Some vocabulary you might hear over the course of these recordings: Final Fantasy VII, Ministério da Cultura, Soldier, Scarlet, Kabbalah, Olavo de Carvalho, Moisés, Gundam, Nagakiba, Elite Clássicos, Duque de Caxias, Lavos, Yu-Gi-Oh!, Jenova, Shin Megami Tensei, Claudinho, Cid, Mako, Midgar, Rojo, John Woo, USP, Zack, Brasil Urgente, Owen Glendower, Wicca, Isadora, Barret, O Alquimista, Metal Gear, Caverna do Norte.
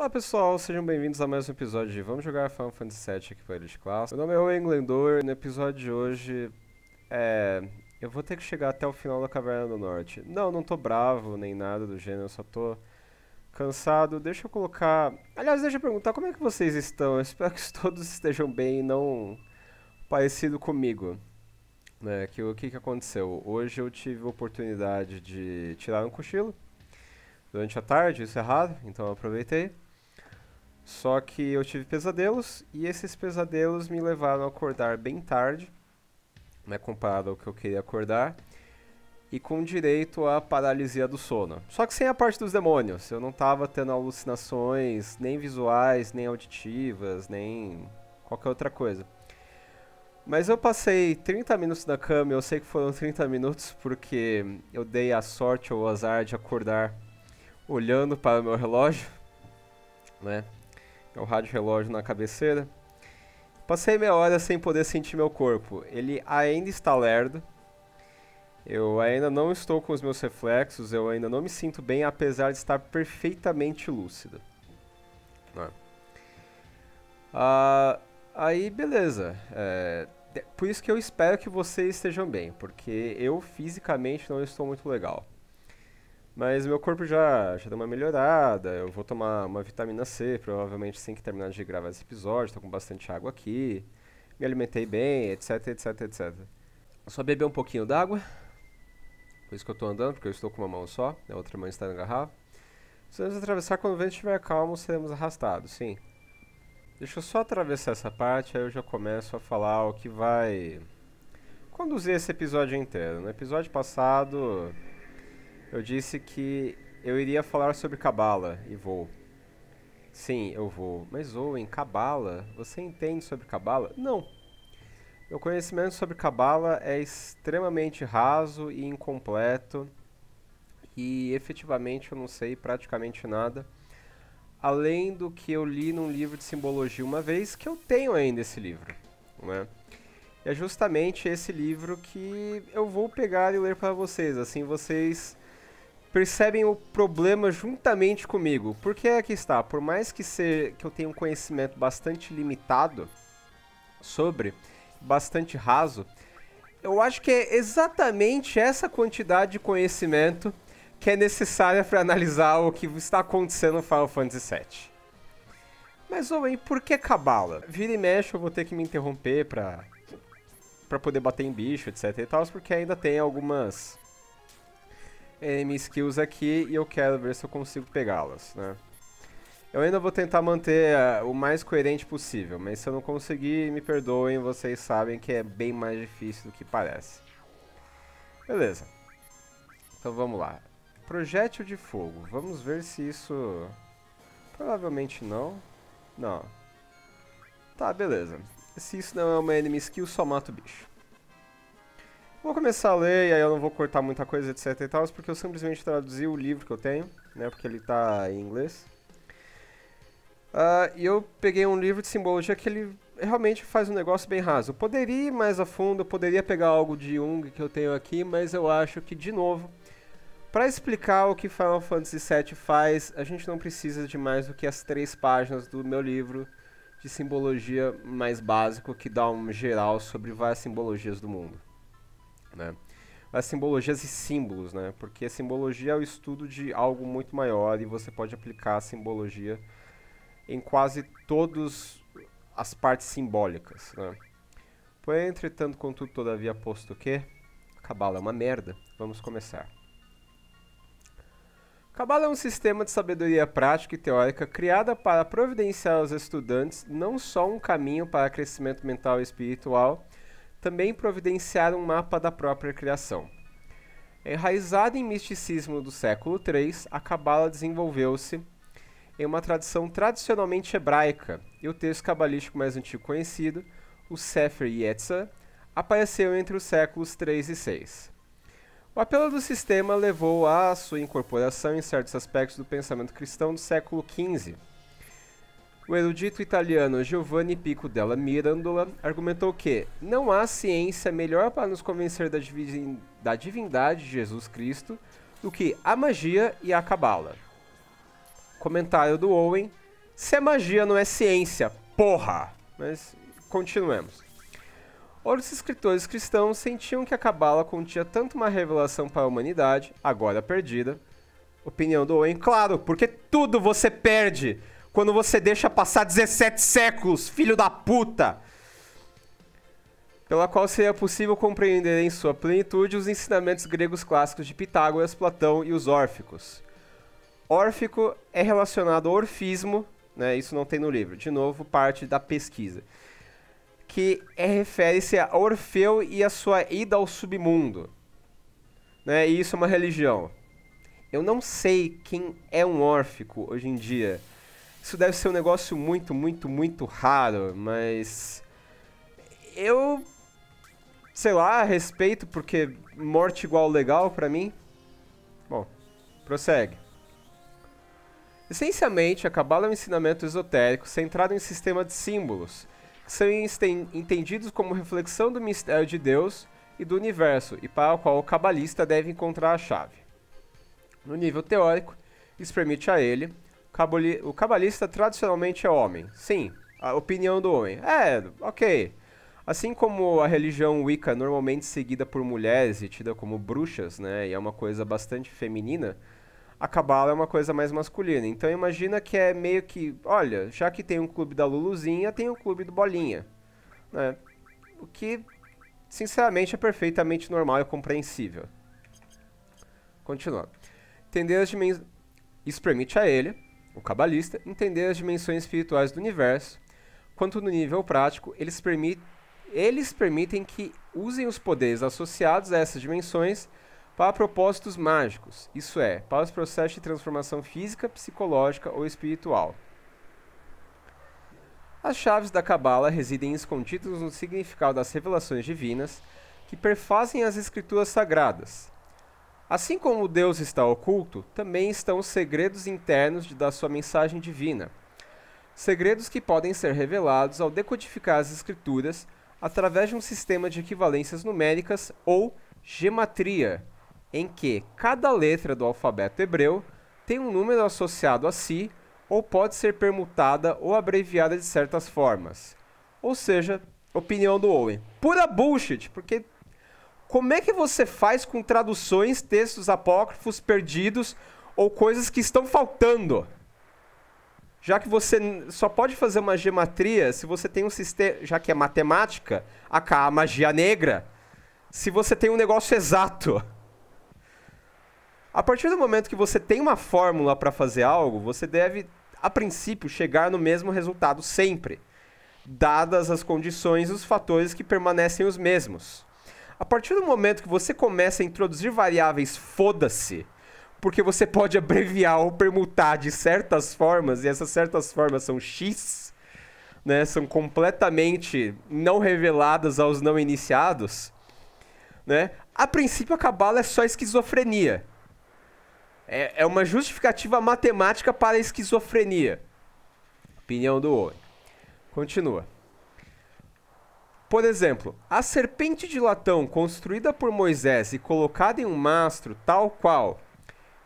Olá pessoal, sejam bem-vindos a mais um episódio de Vamos Jogar Final Fantasy VII aqui para Eles Clássicos. Meu nome é Owen Glendower e no episódio de hoje eu vou ter que chegar até o final da Caverna do Norte. Não tô bravo nem nada do gênero, eu só tô cansado. Deixa eu colocar... Aliás, deixa eu perguntar como é que vocês estão. Eu espero que todos estejam bem e não parecido comigo. Né? Que, o que aconteceu? Hoje eu tive a oportunidade de tirar um cochilo durante a tarde, isso é raro, então eu aproveitei. Só que eu tive pesadelos, e esses pesadelos me levaram a acordar bem tarde, né, comparado ao que eu queria acordar, e com direito à paralisia do sono. Só que sem a parte dos demônios, eu não tava tendo alucinações, nem visuais, nem auditivas, nem qualquer outra coisa. Mas eu passei 30 minutos na cama, eu sei que foram 30 minutos porque eu dei a sorte ou o azar de acordar olhando para o meu relógio, né? É o rádio relógio na cabeceira. Passei meia hora sem poder sentir meu corpo. Ele ainda está lerdo. Eu ainda não estou com os meus reflexos. Eu ainda não me sinto bem, apesar de estar perfeitamente lúcido. Aí, beleza. Por isso que eu espero que vocês estejam bem, porque eu fisicamente não estou muito legal. Mas meu corpo já deu uma melhorada, eu vou tomar uma vitamina C, provavelmente assim que terminar de gravar esse episódio, tô com bastante água aqui, me alimentei bem, etc, etc, etc. Só beber um pouquinho d'água, por isso que eu tô andando, porque eu estou com uma mão só, a outra mão está na garrafa. Se nós atravessar, quando o vento estiver calmo, seremos arrastados, sim. Deixa eu só atravessar essa parte, aí eu já começo a falar o que vai conduzir esse episódio inteiro. No episódio passado... eu disse que eu iria falar sobre Kabbalah, e vou. Sim, eu vou. Mas Owen, Kabbalah? Você entende sobre Kabbalah? Não. Meu conhecimento sobre Kabbalah é extremamente raso e incompleto. E efetivamente eu não sei praticamente nada. Além do que eu li num livro de simbologia uma vez, que eu tenho ainda esse livro, né? É justamente esse livro que eu vou pegar e ler para vocês, assim vocês... percebem o problema juntamente comigo, porque aqui está, por mais que eu tenha um conhecimento bastante limitado sobre, bastante raso, eu acho que é exatamente essa quantidade de conhecimento que é necessária para analisar o que está acontecendo no Final Fantasy VII. Mas, Owen, por que Kabbalah? Vira e mexe, eu vou ter que me interromper para poder bater em bicho, etc e tal, porque ainda tem algumas... Enemy skills aqui e eu quero ver se eu consigo pegá-las, né? Eu ainda vou tentar manter o mais coerente possível, mas se eu não conseguir, me perdoem, vocês sabem que é bem mais difícil do que parece. Beleza. Então vamos lá. Projétil de fogo. Vamos ver se isso... provavelmente não. Não. Tá, beleza. Se isso não é uma enemy skill, só mata o bicho. Vou começar a ler, e aí eu não vou cortar muita coisa, etc e tal, porque eu simplesmente traduzi o livro que eu tenho, né, porque ele tá em inglês. E eu peguei um livro de simbologia que ele realmente faz um negócio bem raso. Eu poderia ir mais a fundo, eu poderia pegar algo de Jung que eu tenho aqui, mas eu acho que, de novo, para explicar o que Final Fantasy VII faz, a gente não precisa de mais do que as 3 páginas do meu livro de simbologia mais básico, que dá um geral sobre várias simbologias do mundo. Né? As simbologias e símbolos, né? Porque a simbologia é o estudo de algo muito maior e você pode aplicar a simbologia em quase todas as partes simbólicas, né? Porém, entretanto, contudo, todavia, posto que Kabbalah é uma merda, vamos começar. Kabbalah é um sistema de sabedoria prática e teórica criada para providenciar aos estudantes não só um caminho para crescimento mental e espiritual, também providenciaram um mapa da própria criação. Enraizada em misticismo do século III, a Kabbalah desenvolveu-se em uma tradição tradicionalmente hebraica, e o texto cabalístico mais antigo conhecido, o Sefer Yetzirah, apareceu entre os séculos III e VI. O apelo do sistema levou à sua incorporação em certos aspectos do pensamento cristão do século XV. O erudito italiano Giovanni Pico della Mirandola argumentou que não há ciência melhor para nos convencer da divindade de Jesus Cristo do que a magia e a Kabbalah. Comentário do Owen Se é magia, não é ciência, porra! Mas continuemos. Outros escritores cristãos sentiam que a Cabala continha tanto uma revelação para a humanidade, agora perdida. Opinião do Owen, claro, porque tudo você perde quando você deixa passar 17 séculos, filho da puta! Pela qual seria possível compreender em sua plenitude os ensinamentos gregos clássicos de Pitágoras, Platão e os órficos. Órfico é relacionado ao orfismo, né? Isso não tem no livro, de novo, parte da pesquisa. Que é, refere-se a Orfeu e a sua ida ao submundo. Né? E isso é uma religião. Eu não sei quem é um órfico hoje em dia. Isso deve ser um negócio muito raro, mas... eu... sei lá, respeito, porque morte igual legal pra mim. Bom, prossegue. Essencialmente, a Cabala é um ensinamento esotérico centrado em um sistema de símbolos, que são entendidos como reflexão do mistério de Deus e do universo, e para o qual o cabalista deve encontrar a chave. No nível teórico, isso permite a ele... o cabalista tradicionalmente é homem. Sim, a opinião do homem. É, ok. Assim como a religião Wicca, normalmente seguida por mulheres e tida como bruxas, né, e é uma coisa bastante feminina, a Cabala é uma coisa mais masculina. Então imagina que é meio que, olha, já que tem um clube da Luluzinha, tem um clube do Bolinha, né? O que, sinceramente, é perfeitamente normal e compreensível. Continuando. Isso permite a ele, o cabalista, entender as dimensões espirituais do universo, quanto no nível prático, eles permitem que usem os poderes associados a essas dimensões para propósitos mágicos, isso é, para os processos de transformação física, psicológica ou espiritual. As chaves da Cabala residem escondidas no significado das revelações divinas que perfazem as escrituras sagradas. Assim como Deus está oculto, também estão os segredos internos da sua mensagem divina. Segredos que podem ser revelados ao decodificar as escrituras através de um sistema de equivalências numéricas ou gematria, em que cada letra do alfabeto hebreu tem um número associado a si ou pode ser permutada ou abreviada de certas formas. Ou seja, opinião do Owen. Pura bullshit, porque como é que você faz com traduções, textos apócrifos perdidos ou coisas que estão faltando? Já que você só pode fazer uma gematria se você tem um sistema, já que é matemática, a magia negra, se você tem um negócio exato. A partir do momento que você tem uma fórmula para fazer algo, você deve, a princípio, chegar no mesmo resultado sempre, dadas as condições e os fatores que permanecem os mesmos. A partir do momento que você começa a introduzir variáveis, foda-se, porque você pode abreviar ou permutar de certas formas, e essas certas formas são X, né, são completamente não reveladas aos não iniciados, né? A princípio, a Cabala é só esquizofrenia. É uma justificativa matemática para a esquizofrenia. Opinião do Owen. Continua. Por exemplo, a serpente de latão construída por Moisés e colocada em um mastro tal qual.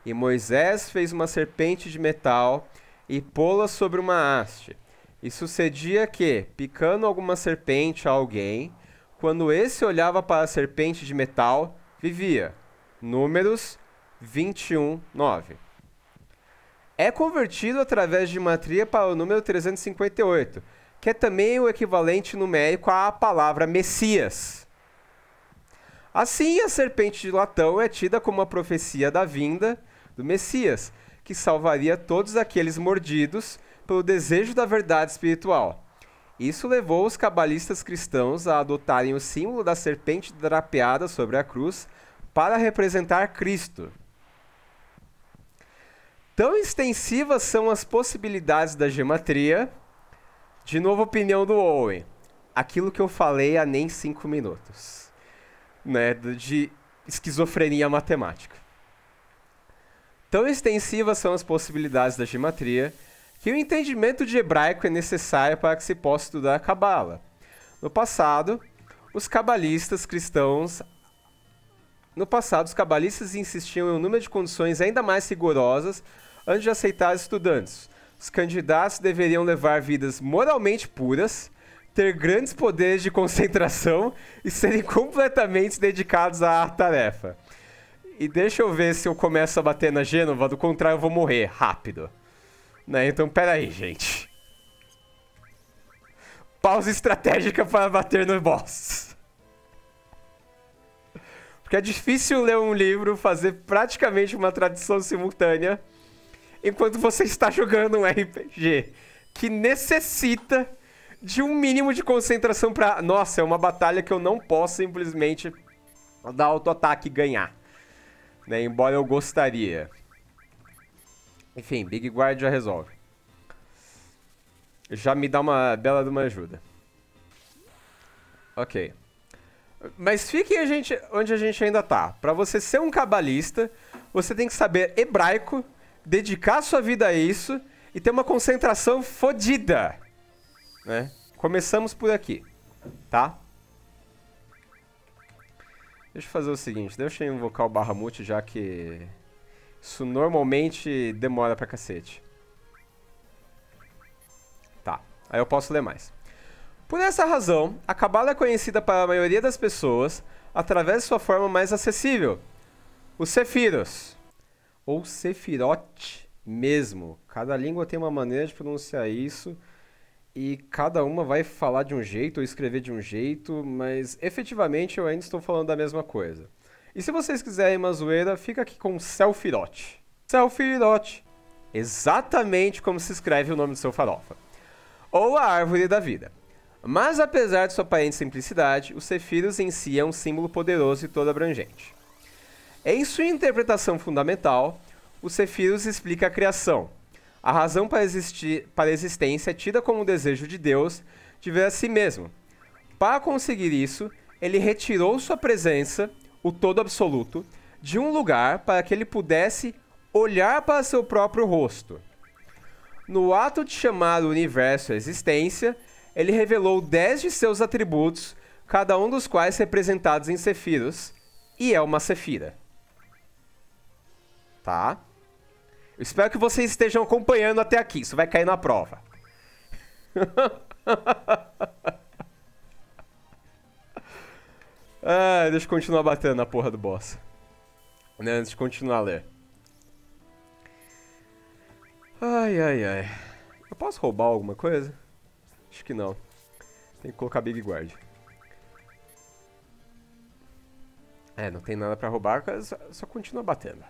E Moisés fez uma serpente de metal e pô-la sobre uma haste. E sucedia que, picando alguma serpente a alguém... quando esse olhava para a serpente de metal, vivia. Números 21, 9. É convertido através de gematria para o número 358, que é também o equivalente numérico à palavra Messias. Assim, a serpente de latão é tida como a profecia da vinda do Messias, que salvaria todos aqueles mordidos pelo desejo da verdade espiritual. Isso levou os cabalistas cristãos a adotarem o símbolo da serpente drapeada sobre a cruz para representar Cristo. Tão extensivas são as possibilidades da gematria. De novo, opinião do Owen. Aquilo que eu falei há nem 5 minutos, né, de esquizofrenia matemática. Tão extensivas são as possibilidades da gematria que o entendimento de hebraico é necessário para que se possa estudar a Cabala. No passado, os cabalistas insistiam em um número de condições ainda mais rigorosas antes de aceitar estudantes, Os candidatos deveriam levar vidas moralmente puras, ter grandes poderes de concentração e serem completamente dedicados à tarefa. E deixa eu ver se eu começo a bater na Jenova, do contrário eu vou morrer rápido. Né? Então peraí, gente. Pausa estratégica para bater no boss. Porque é difícil ler um livro, fazer praticamente uma tradução simultânea, enquanto você está jogando um RPG que necessita de um mínimo de concentração para... Nossa, é uma batalha que eu não posso simplesmente dar auto-ataque e ganhar. Né? Embora eu gostaria. Enfim, Big Guard já resolve. Já me dá uma bela de uma ajuda. Ok. Mas fiquem onde a gente ainda tá. Pra você ser um cabalista, você tem que saber hebraico, dedicar sua vida a isso e ter uma concentração fodida. Né? Começamos por aqui, tá? Deixa eu fazer o seguinte, deixa eu invocar o Barramute, já que isso normalmente demora pra cacete. Tá, aí eu posso ler mais. Por essa razão, a Kabbalah é conhecida para a maioria das pessoas através de sua forma mais acessível, o Sephiroth, ou Sefiroth mesmo. Cada língua tem uma maneira de pronunciar isso e cada uma vai falar de um jeito ou escrever de um jeito, mas efetivamente eu ainda estou falando da mesma coisa. E se vocês quiserem uma zoeira, fica aqui com Sephiroth. Sephiroth. Exatamente como se escreve o nome do seu farofa. Ou a árvore da vida. Mas apesar de sua aparente simplicidade, o Sephiroth em si é um símbolo poderoso e todo abrangente. Em sua interpretação fundamental, o Sephiroth explica a criação. A razão para a existência é tida como o desejo de Deus de ver a si mesmo. Para conseguir isso, ele retirou sua presença, o todo absoluto, de um lugar para que ele pudesse olhar para seu próprio rosto. No ato de chamar o universo à existência, ele revelou 10 de seus atributos, cada um dos quais representados em Sephiroth, e é uma Sefira. Tá? Eu espero que vocês estejam acompanhando até aqui, isso vai cair na prova. Ah, deixa eu continuar batendo na porra do boss. Né, antes de continuar a ler. Ai, ai, ai. Eu posso roubar alguma coisa? Acho que não. Tem que colocar Big Guard. É, não tem nada pra roubar, só continua batendo.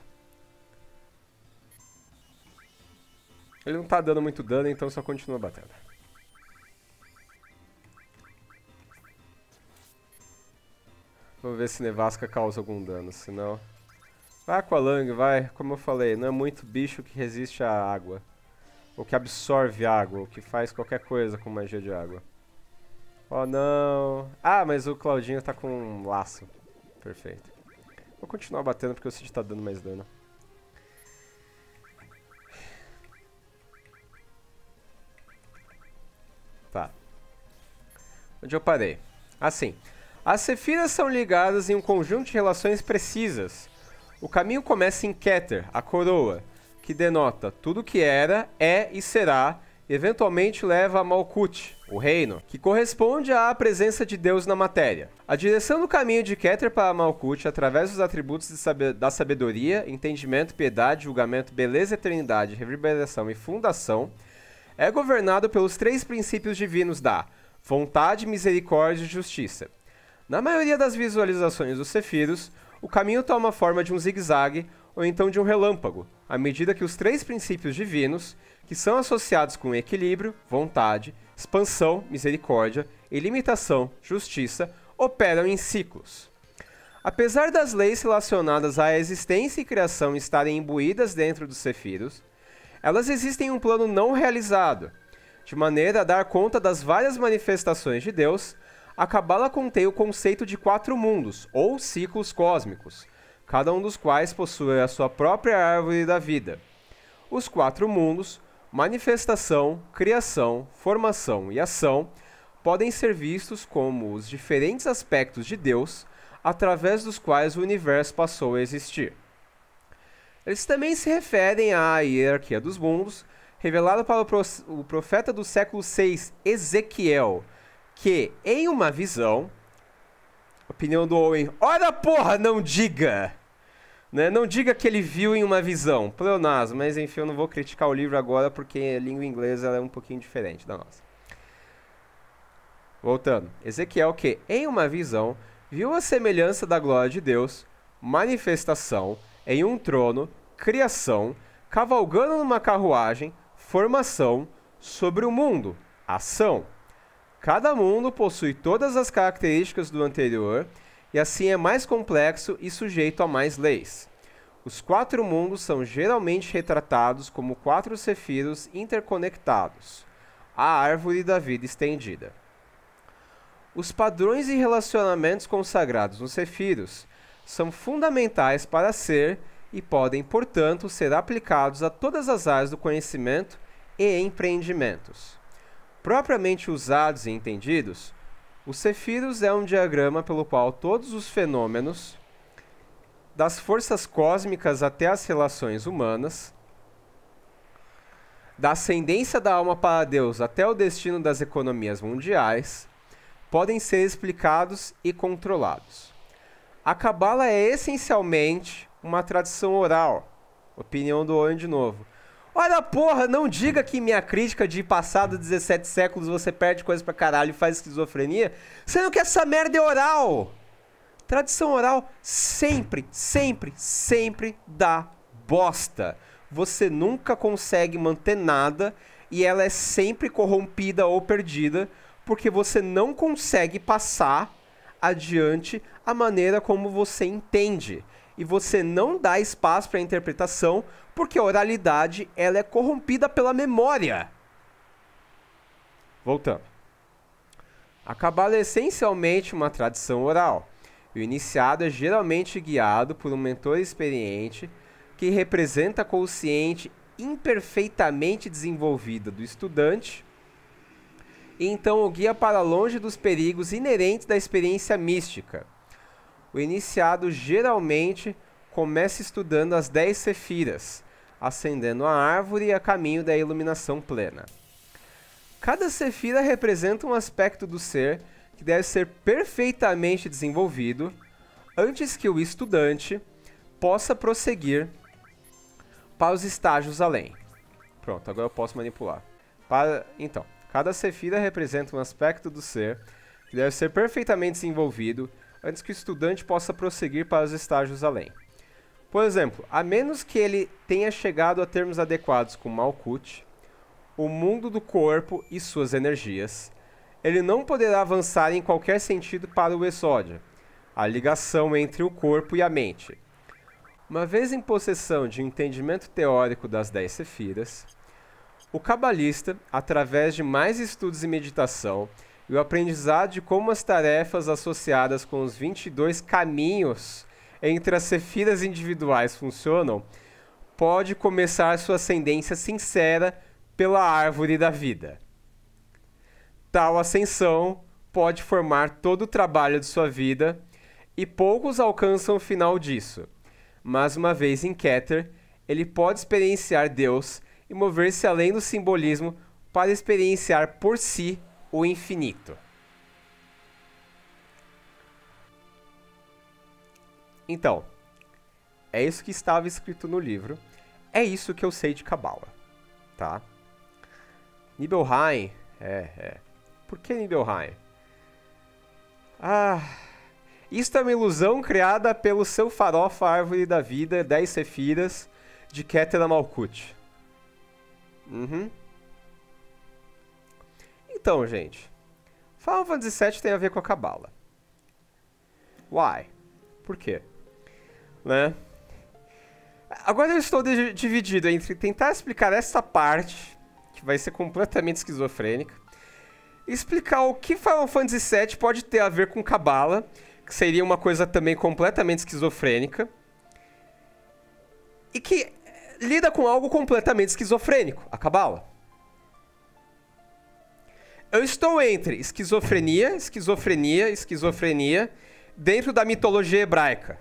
Ele não tá dando muito dano, então só continua batendo. Vamos ver se nevasca causa algum dano, senão... Vai, Aqualung, vai. Como eu falei, não é muito bicho que resiste à água. Ou que absorve água, ou que faz qualquer coisa com magia de água. Oh, não... Ah, mas o Claudinho tá com um laço. Perfeito. Vou continuar batendo porque o Cid tá dando mais dano. Tá. Onde eu parei? Assim. As Sefiras são ligadas em um conjunto de relações precisas. O caminho começa em Keter, a coroa, que denota tudo que era, é e será, e eventualmente leva a Malkuth, o reino, que corresponde à presença de Deus na matéria. A direção do caminho de Keter para Malkuth, através dos atributos da sabedoria, entendimento, piedade, julgamento, beleza, eternidade, reverberação e fundação, é governado pelos 3 princípios divinos da vontade, misericórdia e justiça. Na maioria das visualizações dos Sephiroth, o caminho toma a forma de um zigue-zague ou então de um relâmpago, à medida que os 3 princípios divinos, que são associados com equilíbrio, vontade, expansão, misericórdia e limitação, justiça, operam em ciclos. Apesar das leis relacionadas à existência e criação estarem imbuídas dentro dos Sephiroth, elas existem em um plano não realizado, de maneira a dar conta das várias manifestações de Deus. A Kabbalah contém o conceito de 4 mundos, ou ciclos cósmicos, cada um dos quais possui a sua própria árvore da vida. Os 4 mundos, manifestação, criação, formação e ação, podem ser vistos como os diferentes aspectos de Deus, através dos quais o universo passou a existir. Eles também se referem à hierarquia dos mundos, revelado para o profeta do século VI, Ezequiel, que, em uma visão, opinião do Owen, ora porra, não diga! Né? Não diga que ele viu em uma visão, pleonasmo, mas enfim, eu não vou criticar o livro agora, porque a língua inglesa ela é um pouquinho diferente da nossa. Voltando, Ezequiel que, em uma visão, viu a semelhança da glória de Deus, manifestação, em um trono, criação, cavalgando numa carruagem, formação, sobre o mundo, ação. Cada mundo possui todas as características do anterior, e assim é mais complexo e sujeito a mais leis. Os quatro mundos são geralmente retratados como quatro sefiros interconectados, a árvore da vida estendida. Os padrões e relacionamentos consagrados nos Sefiros são fundamentais para ser e podem, portanto, ser aplicados a todas as áreas do conhecimento e empreendimentos. Propriamente usados e entendidos, os Sefiros é um diagrama pelo qual todos os fenômenos, das forças cósmicas até as relações humanas, da ascendência da alma para Deus até o destino das economias mundiais, podem ser explicados e controlados. A Kabbalah é essencialmente uma tradição oral. Opinião do Owen de novo. Olha porra, não diga que minha crítica de passado 17 séculos você perde coisa pra caralho e faz esquizofrenia, sendo que essa merda é oral. Tradição oral sempre, sempre, sempre dá bosta. Você nunca consegue manter nada e ela é sempre corrompida ou perdida, porque você não consegue passar adiante a maneira como você entende. E você não dá espaço para interpretação, porque a oralidade ela é corrompida pela memória. Voltando. A Kabbalah é essencialmente uma tradição oral. E o iniciado é geralmente guiado por um mentor experiente que representa a consciente imperfeitamente desenvolvida do estudante, e então o guia para longe dos perigos inerentes da experiência mística. O iniciado geralmente começa estudando as 10 sefiras, ascendendo a árvore a caminho da iluminação plena. Cada sefira representa um aspecto do ser que deve ser perfeitamente desenvolvido antes que o estudante possa prosseguir para os estágios além. Pronto, agora eu posso manipular. Então. Cada sefira representa um aspecto do ser que deve ser perfeitamente desenvolvido antes que o estudante possa prosseguir para os estágios além. Por exemplo, a menos que ele tenha chegado a termos adequados com Malkuth, o mundo do corpo e suas energias, ele não poderá avançar em qualquer sentido para o Exódia, a ligação entre o corpo e a mente. Uma vez em possessão de um entendimento teórico das 10 sefiras, o cabalista, através de mais estudos e meditação, e o aprendizado de como as tarefas associadas com os 22 caminhos entre as sefiras individuais funcionam, pode começar sua ascendência sincera pela árvore da vida. Tal ascensão pode formar todo o trabalho de sua vida, e poucos alcançam o final disso. Mas uma vez em Keter, ele pode experienciar Deus e mover-se além do simbolismo para experienciar por si o infinito. Então, é isso que estava escrito no livro, é isso que eu sei de Kabbalah, tá? Nibelheim, Por que Nibelheim? Ah, isto é uma ilusão criada pelo seu farofa árvore da vida, 10 sefiras, de Keter a Malkuth. Então, gente, Final Fantasy VII tem a ver com a Kabbalah. Why? Por quê? Né? Agora eu estou dividido entre tentar explicar essa parte, que vai ser completamente esquizofrênica, e explicar o que Final Fantasy VII pode ter a ver com Kabbalah, que seria uma coisa também completamente esquizofrênica, e que lida com algo completamente esquizofrênico, a Kabbalah. Eu estou entre esquizofrenia, esquizofrenia, esquizofrenia, dentro da mitologia hebraica.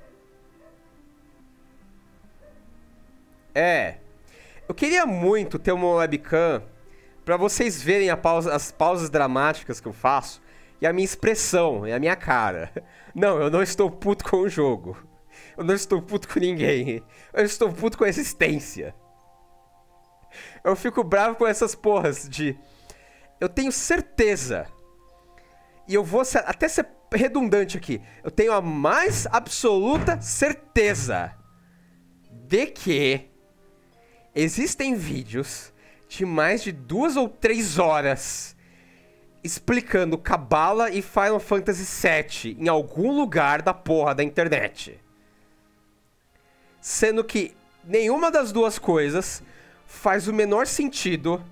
Eu queria muito ter uma webcam pra vocês verem a pausa, as pausas dramáticas que eu faço e a minha expressão, e a minha cara. Não, eu não estou puto com o jogo. Eu não estou puto com ninguém. Eu estou puto com a existência. Eu fico bravo com essas porras de... Eu tenho certeza. E eu vou ser, até ser redundante aqui. Eu tenho a mais absoluta certeza de que existem vídeos de mais de 2 ou 3 horas explicando Kabbalah e Final Fantasy VII em algum lugar da porra da internet. Sendo que nenhuma das duas coisas faz o menor sentido,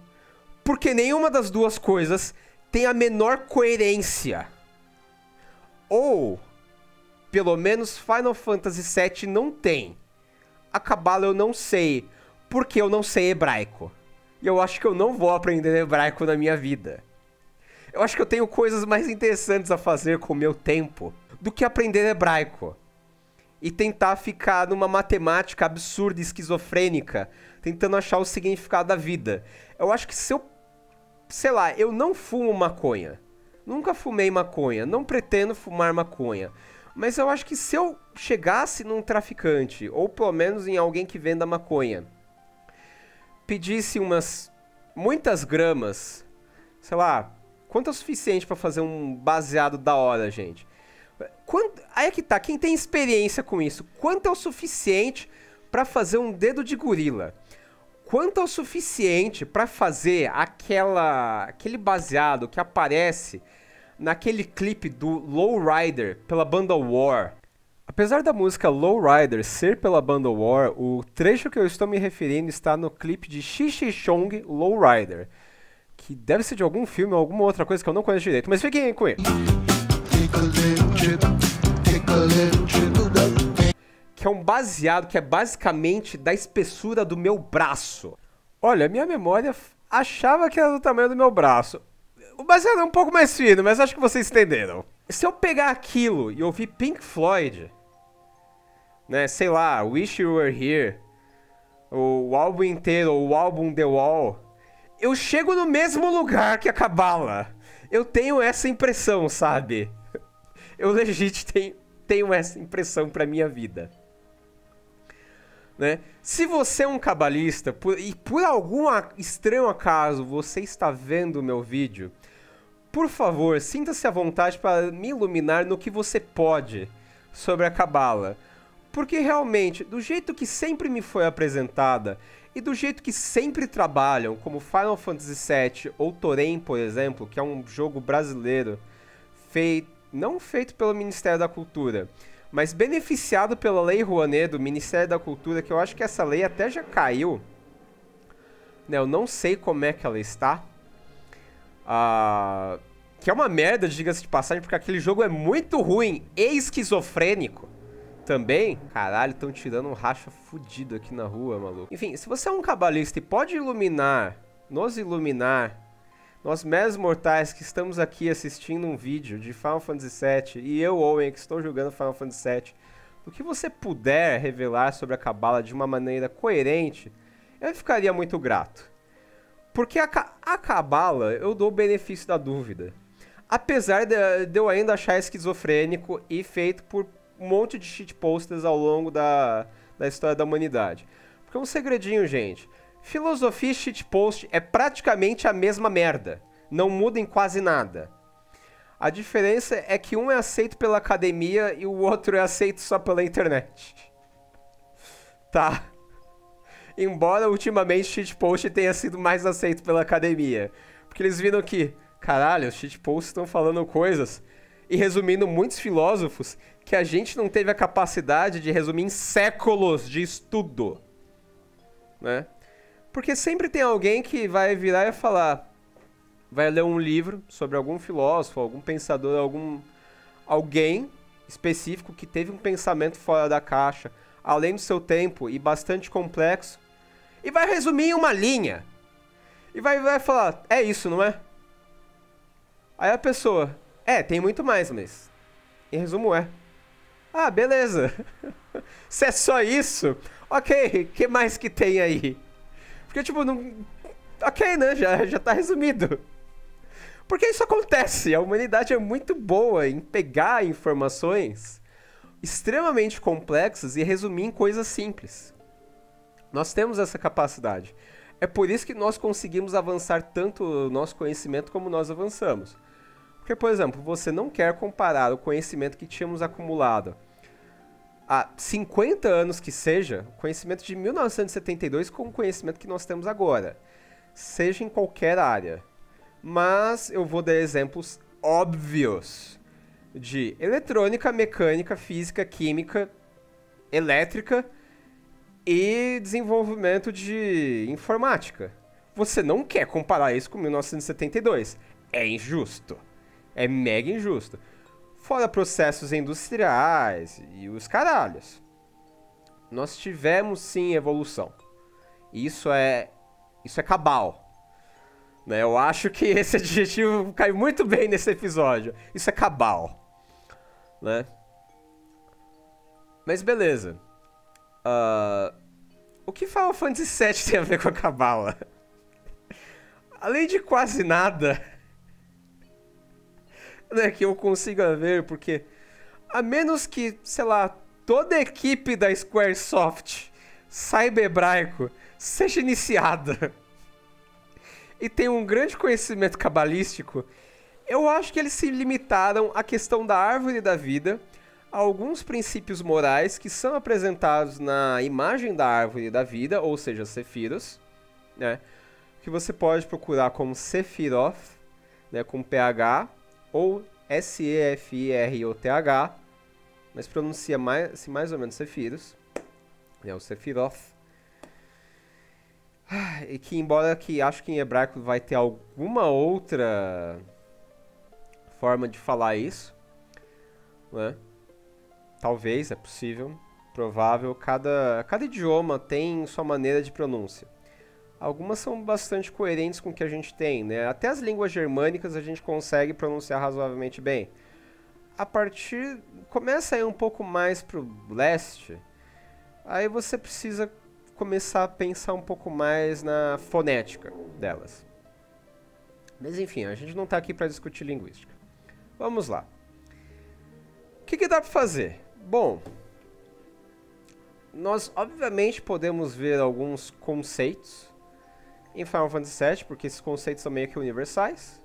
porque nenhuma das duas coisas tem a menor coerência. Ou, pelo menos Final Fantasy VII não tem. A Kabbalah eu não sei, porque eu não sei hebraico. E eu acho que eu não vou aprender hebraico na minha vida. Eu acho que eu tenho coisas mais interessantes a fazer com o meu tempo do que aprender hebraico. E tentar ficar numa matemática absurda e esquizofrênica, tentando achar o significado da vida. Eu acho que se eu... Sei lá, eu não fumo maconha. Nunca fumei maconha. Não pretendo fumar maconha. Mas eu acho que se eu chegasse num traficante, ou pelo menos em alguém que venda maconha, pedisse umas... muitas gramas. Sei lá, quanto é o suficiente pra fazer um baseado da hora, gente? Quanto... Aí é que tá, quem tem experiência com isso. Quanto é o suficiente pra fazer um dedo de gorila? Quanto é o suficiente para fazer aquele baseado que aparece naquele clipe do Lowrider pela banda War? Apesar da música Lowrider ser pela banda War, o trecho que eu estou me referindo está no clipe de Shishishong Lowrider, que deve ser de algum filme ou alguma outra coisa que eu não conheço direito, mas fiquem com ele. Que é um baseado, que é basicamente da espessura do meu braço. Olha, minha memória achava que era do tamanho do meu braço. O baseado é um pouco mais fino, mas acho que vocês entenderam. Se eu pegar aquilo e ouvir Pink Floyd, né, sei lá, Wish You Were Here, ou o álbum inteiro, ou o álbum The Wall, eu chego no mesmo lugar que a Kabbalah. Eu tenho essa impressão, sabe? Eu legit tenho essa impressão pra minha vida. Né? Se você é um cabalista, e por algum estranho acaso você está vendo o meu vídeo, por favor, sinta-se à vontade para me iluminar no que você pode sobre a Kabbalah. Porque realmente, do jeito que sempre me foi apresentada, e do jeito que sempre trabalham, como Final Fantasy VII ou Torém, por exemplo, que é um jogo brasileiro, não feito pelo Ministério da Cultura, mas beneficiado pela Lei Rouanet do Ministério da Cultura, que eu acho que essa lei até já caiu. Né, eu não sei como é que ela está. Que é uma merda, diga-se de passagem, porque aquele jogo é muito ruim e esquizofrênico também. Caralho, estão tirando um racha fudido aqui na rua, maluco. Enfim, se você é um cabalista e pode nos iluminar, nós meros mortais que estamos aqui assistindo um vídeo de Final Fantasy VII, e eu, Owen, que estou jogando Final Fantasy VII, do que você puder revelar sobre a Kabbalah de uma maneira coerente, eu ficaria muito grato. Porque a Kabbalah eu dou o benefício da dúvida. Apesar de eu ainda achar esquizofrênico e feito por um monte de shitposters ao longo da história da humanidade. Porque é um segredinho, gente. Filosofia e shitpost é praticamente a mesma merda. Não muda em quase nada. A diferença é que um é aceito pela academia e o outro é aceito só pela internet. Tá. Embora ultimamente shitpost tenha sido mais aceito pela academia. Porque eles viram que, caralho, os shitposts estão falando coisas e resumindo muitos filósofos que a gente não teve a capacidade de resumir em séculos de estudo. Né? Porque sempre tem alguém que vai virar e falar... Vai ler um livro sobre algum filósofo, algum pensador, alguém específico que teve um pensamento fora da caixa, além do seu tempo e bastante complexo, e vai resumir em uma linha. E vai falar, é isso, não é? Aí a pessoa, tem muito mais, mas... Em resumo, é. Ah, beleza. Se é só isso, ok, o que mais que tem aí? Porque, tipo, não... Ok, né? Já tá resumido. Porque isso acontece. A humanidade é muito boa em pegar informações extremamente complexas e resumir em coisas simples. Nós temos essa capacidade. É por isso que nós conseguimos avançar tanto o nosso conhecimento como nós avançamos. Porque, por exemplo, você não quer comparar o conhecimento que tínhamos acumulado há 50 anos que seja, o conhecimento de 1972 com o conhecimento que nós temos agora, seja em qualquer área. Mas eu vou dar exemplos óbvios de eletrônica, mecânica, física, química, elétrica e desenvolvimento de informática. Você não quer comparar isso com 1972. É injusto. É mega injusto. Fora processos industriais e os caralhos. Nós tivemos, sim, evolução. Isso é cabal. Né? Eu acho que esse adjetivo cai muito bem nesse episódio. Isso é cabal. Né? Mas beleza. O que Final Fantasy VII tem a ver com a Kabbalah? Além de quase nada... Né, que eu consiga ver, porque... A menos que, sei lá, toda a equipe da Squaresoft saiba hebraico, seja iniciada e tenha um grande conhecimento cabalístico, eu acho que eles se limitaram à questão da árvore da vida, a alguns princípios morais que são apresentados na imagem da árvore da vida, ou seja, Sephiroth, né, que você pode procurar como Sefiroth, né, com PH... ou S-E-F-I-R-O-T-H, mas pronuncia mais ou menos Sephiroth, é o Sephiroth, e que embora que acho que em hebraico vai ter alguma outra forma de falar isso, né? Talvez, é possível, provável, cada idioma tem sua maneira de pronúncia. Algumas são bastante coerentes com o que a gente tem, né? Até as línguas germânicas a gente consegue pronunciar razoavelmente bem. Começa a ir um pouco mais pro leste, aí você precisa começar a pensar um pouco mais na fonética delas. Mas enfim, a gente não tá aqui para discutir linguística. Vamos lá. O que dá para fazer? Bom... Nós, obviamente, podemos ver alguns conceitos em Final Fantasy VII, porque esses conceitos são meio que universais,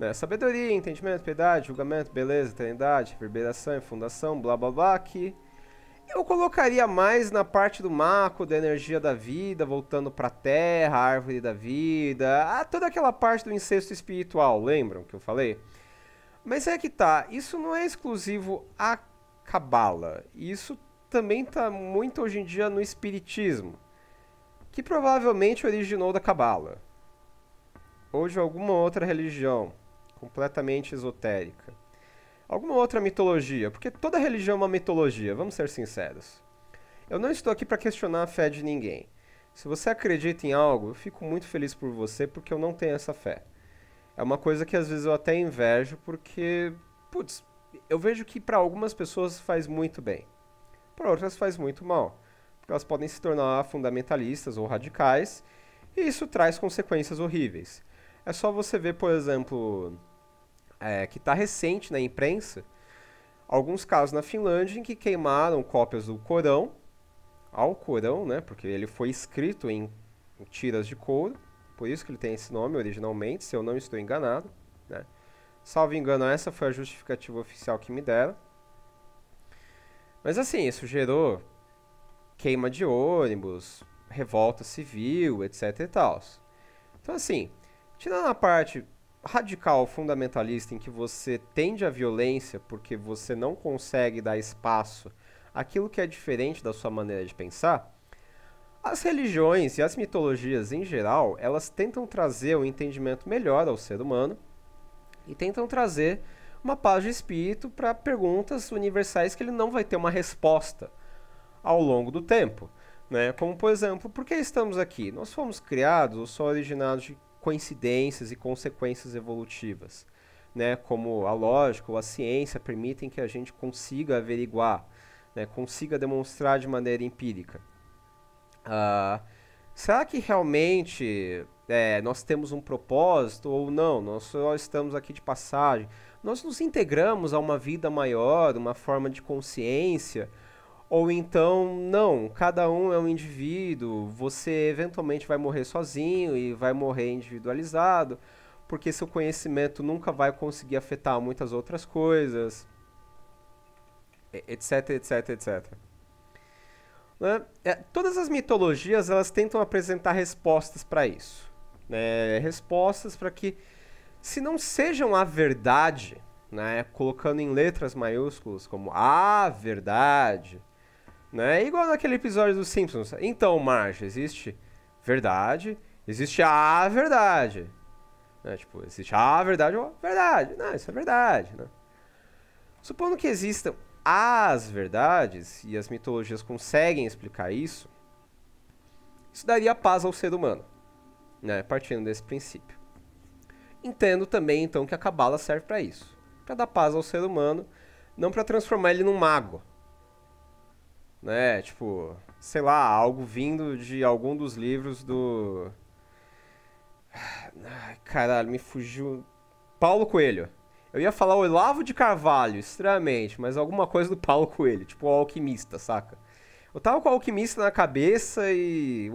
né? Sabedoria, entendimento, piedade, julgamento, beleza, eternidade, reverberação e fundação, blá blá blá, que eu colocaria mais na parte do macro, da energia da vida, voltando pra terra, árvore da vida, toda aquela parte do incesto espiritual, lembram que eu falei? Mas é que tá, isso não é exclusivo à Cabala, isso também tá muito hoje em dia no espiritismo, que provavelmente originou da Cabala, ou de alguma outra religião completamente esotérica. Alguma outra mitologia, porque toda religião é uma mitologia, vamos ser sinceros. Eu não estou aqui para questionar a fé de ninguém. Se você acredita em algo, eu fico muito feliz por você, porque eu não tenho essa fé. É uma coisa que às vezes eu até invejo, porque, putz, eu vejo que para algumas pessoas faz muito bem, para outras faz muito mal. Porque elas podem se tornar fundamentalistas ou radicais, e isso traz consequências horríveis. É só você ver, por exemplo, que está recente na imprensa, alguns casos na Finlândia em que queimaram cópias do Corão, ao Corão, né, porque ele foi escrito em tiras de couro, por isso que ele tem esse nome originalmente, se eu não estou enganado, né. Salvo engano, essa foi a justificativa oficial que me deram. Mas assim, isso gerou... queima de ônibus, revolta civil, etc e tal. Então assim, tirando a parte radical, fundamentalista, em que você tende à violência porque você não consegue dar espaço àquilo que é diferente da sua maneira de pensar, as religiões e as mitologias em geral, elas tentam trazer um entendimento melhor ao ser humano e tentam trazer uma paz de espírito para perguntas universais que ele não vai ter uma resposta ao longo do tempo, né? Como, por exemplo, por que estamos aqui? Nós fomos criados ou só originados de coincidências e consequências evolutivas, né? Como a lógica ou a ciência permitem que a gente consiga averiguar, né? Consiga demonstrar de maneira empírica. Será que realmente nós temos um propósito ou não? Nós só estamos aqui de passagem. Nós nos integramos a uma vida maior, uma forma de consciência, ou então, não, cada um é um indivíduo, você eventualmente vai morrer sozinho e vai morrer individualizado, porque seu conhecimento nunca vai conseguir afetar muitas outras coisas, etc, etc, etc. Né? Todas as mitologias, elas tentam apresentar respostas para isso, né? Respostas para que, se não sejam a verdade, né, colocando em letras maiúsculas como a verdade, né, igual naquele episódio dos Simpsons. Então, Marge, existe verdade, existe a verdade, né, tipo, existe a verdade ou a verdade, não, isso é verdade, né. Supondo que existam as verdades e as mitologias conseguem explicar isso, isso daria paz ao ser humano, né, partindo desse princípio. Entendo também, então, que a Kabbalah serve para isso. Para dar paz ao ser humano, não para transformar ele num mago. Né? Tipo, sei lá, algo vindo de algum dos livros do... Ai, caralho, me fugiu... Paulo Coelho. Eu ia falar Olavo de Carvalho, estranhamente, mas alguma coisa do Paulo Coelho, tipo O Alquimista, saca? Eu tava com O Alquimista na cabeça e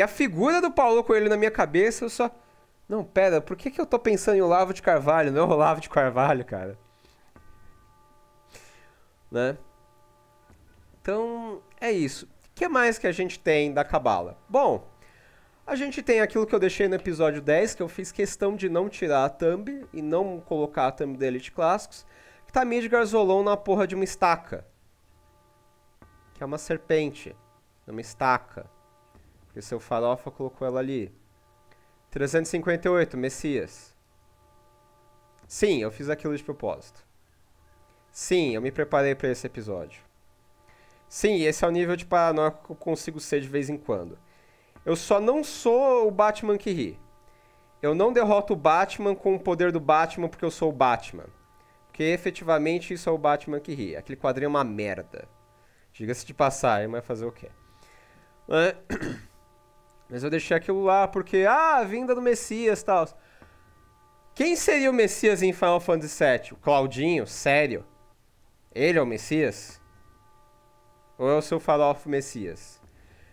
a figura do Paulo Coelho na minha cabeça, eu só... Não, pera, por que eu tô pensando em Olavo de Carvalho? Não é Olavo de Carvalho, cara. Né? Então, é isso. O que mais que a gente tem da Kabbalah? Bom, a gente tem aquilo que eu deixei no episódio 10, que eu fiz questão de não tirar a thumb e não colocar a thumb da Elite Clássicos, que tá Midgar Zolon na porra de uma estaca. Que é uma serpente. É uma estaca. Porque seu farofa colocou ela ali. 358, Messias. Sim, eu fiz aquilo de propósito. Sim, eu me preparei para esse episódio. Sim, esse é o nível de paranoia que eu consigo ser de vez em quando. Eu só não sou o Batman que ri. Eu não derroto o Batman com o poder do Batman porque eu sou o Batman. Porque efetivamente isso é o Batman que ri. Aquele quadrinho é uma merda. Diga-se de passagem, mas fazer o quê? Mas eu deixei aquilo lá porque, a vinda do Messias e tal. Quem seria o Messias em Final Fantasy VII? O Claudinho? Sério? Ele é o Messias? Ou é o seu farofa Messias?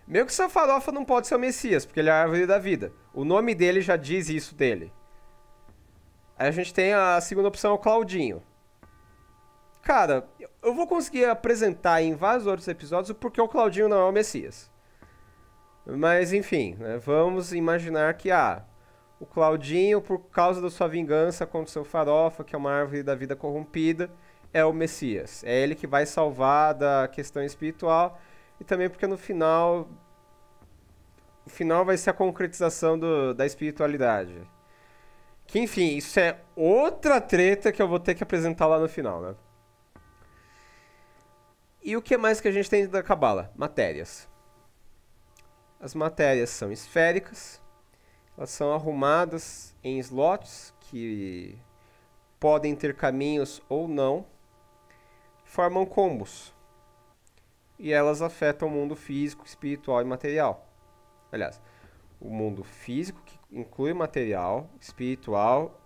Meio que seu farofa não pode ser o Messias, porque ele é a árvore da vida. O nome dele já diz isso dele. Aí a gente tem a segunda opção, o Claudinho. Cara, eu vou conseguir apresentar em vários outros episódios o porquê o Claudinho não é o Messias. Mas, enfim, né, vamos imaginar que, o Claudinho, por causa da sua vingança contra o seu farofa, que é uma árvore da vida corrompida, é o Messias. É ele que vai salvar da questão espiritual e também porque no final... O final vai ser a concretização da espiritualidade. Que, enfim, isso é outra treta que eu vou ter que apresentar lá no final, né? E o que mais que a gente tem da Kabbalah? Matérias. As matérias são esféricas, elas são arrumadas em slots que podem ter caminhos ou não, formam combos e elas afetam o mundo físico, espiritual e material. Aliás, o mundo físico que inclui material, espiritual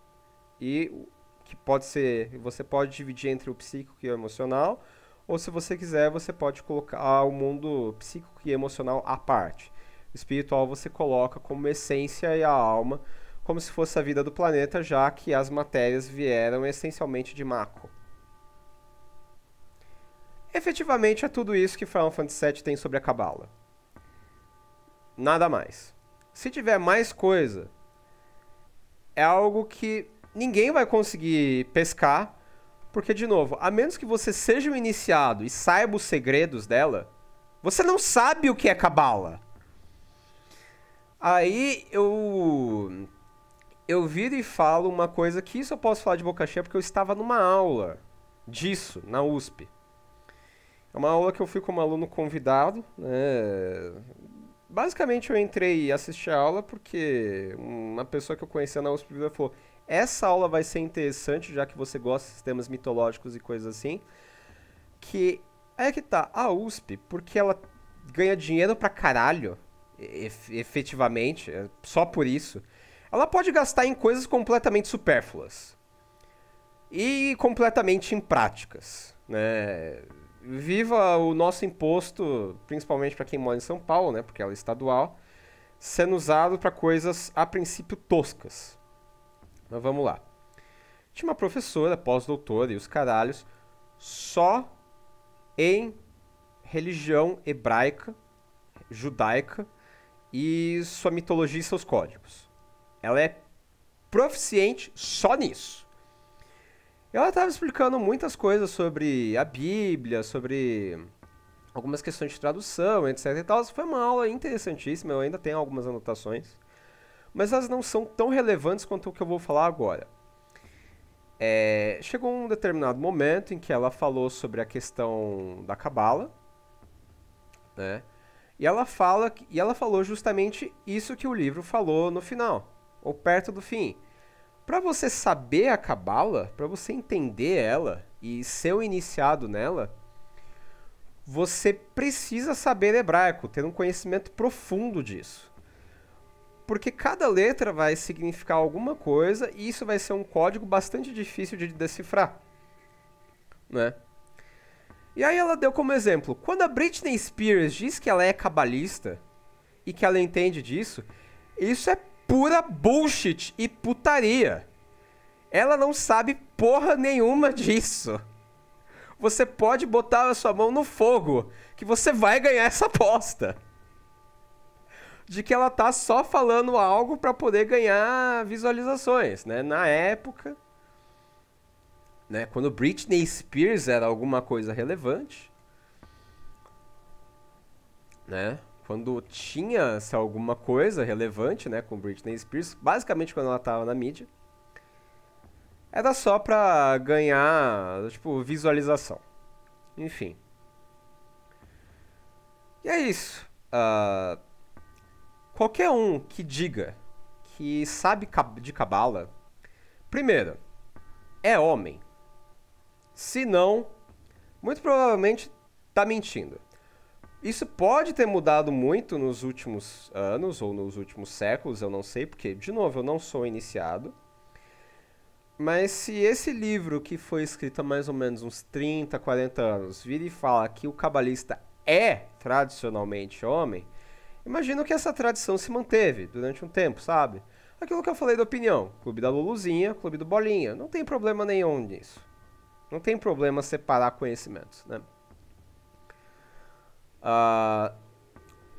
e que pode ser, você pode dividir entre o psíquico e o emocional, ou se você quiser você pode colocar o mundo psíquico e emocional à parte. Espiritual você coloca como essência e a alma, como se fosse a vida do planeta, já que as matérias vieram essencialmente de Mako. Efetivamente é tudo isso que Final Fantasy VII tem sobre a Kabbalah. Nada mais. Se tiver mais coisa, é algo que ninguém vai conseguir pescar, porque, de novo, a menos que você seja um iniciado e saiba os segredos dela, você não sabe o que é Kabbalah. Aí eu viro e falo uma coisa que isso eu posso falar de boca cheia porque eu estava numa aula disso, na USP. É uma aula que eu fui como aluno convidado, né? Basicamente eu entrei e assisti a aula porque uma pessoa que eu conhecia na USP falou: essa aula vai ser interessante já que você gosta de sistemas mitológicos e coisas assim. Que aí é que tá, a USP, porque ela ganha dinheiro pra caralho... efetivamente, só por isso, ela pode gastar em coisas completamente supérfluas e completamente impráticas, né? Viva o nosso imposto, principalmente para quem mora em São Paulo, né? Porque ela é estadual, sendo usado para coisas a princípio toscas. Mas vamos lá. Tinha uma professora, pós-doutora e os caralhos, só em religião hebraica, judaica e sua mitologia e seus códigos. Ela é proficiente só nisso. Ela estava explicando muitas coisas sobre a Bíblia, sobre algumas questões de tradução, etc e tal. Foi uma aula interessantíssima, eu ainda tenho algumas anotações, mas elas não são tão relevantes quanto o que eu vou falar agora. Chegou um determinado momento em que ela falou sobre a questão da Kabbalah, né? E ela falou justamente isso que o livro falou no final, ou perto do fim. Para você saber a Kabbalah, para você entender ela e ser um iniciado nela, você precisa saber hebraico, ter um conhecimento profundo disso. Porque cada letra vai significar alguma coisa e isso vai ser um código bastante difícil de decifrar, né? E aí ela deu como exemplo, quando a Britney Spears diz que ela é cabalista e que ela entende disso, isso é pura bullshit e putaria. Ela não sabe porra nenhuma disso. Você pode botar a sua mão no fogo que você vai ganhar essa aposta. De que ela tá só falando algo para poder ganhar visualizações, né? Na época, né, quando Britney Spears era alguma coisa relevante, né? Quando tinha-se alguma coisa relevante, né, com Britney Spears, basicamente quando ela tava na mídia, era só pra ganhar, tipo, visualização. Enfim. E é isso. Qualquer um que diga que sabe de Kabbalah, primeiro, é homem. Se não, muito provavelmente tá mentindo. Isso pode ter mudado muito nos últimos anos ou nos últimos séculos, eu não sei, porque, de novo, eu não sou iniciado. Mas se esse livro, que foi escrito há mais ou menos uns 30, 40 anos, vira e fala que o cabalista é tradicionalmente homem, imagino que essa tradição se manteve durante um tempo, sabe? Aquilo que eu falei da opinião, clube da Luluzinha, clube do Bolinha, não tem problema nenhum nisso. Não tem problema separar conhecimentos, né?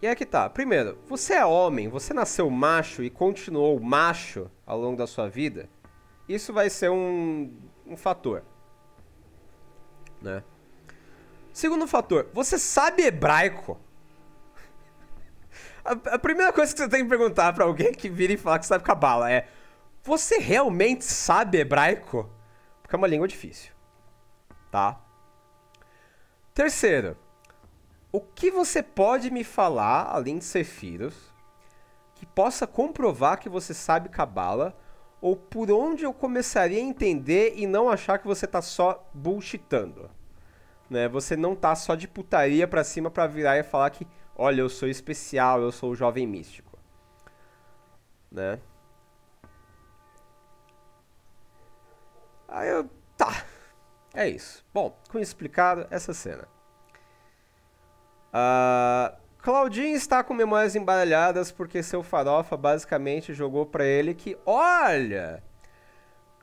E aqui tá, primeiro, você é homem, você nasceu macho e continuou macho ao longo da sua vida. Isso vai ser um fator, né? Segundo fator, você sabe hebraico? A primeira coisa que você tem que perguntar pra alguém que vira e fala que sabe Kabbalah é: você realmente sabe hebraico? Porque é uma língua difícil, tá? Terceiro, o que você pode me falar, além de Sefiroth, que possa comprovar que você sabe Kabbalah, ou por onde eu começaria a entender e não achar que você tá só bullshitando, né? Você não tá só de putaria pra cima pra virar e falar que, olha, eu sou especial, eu sou o jovem místico, né? Aí eu... tá, é isso. Bom, com isso explicado, essa cena. Claudinho está com memórias embaralhadas porque seu farofa basicamente jogou pra ele que, olha,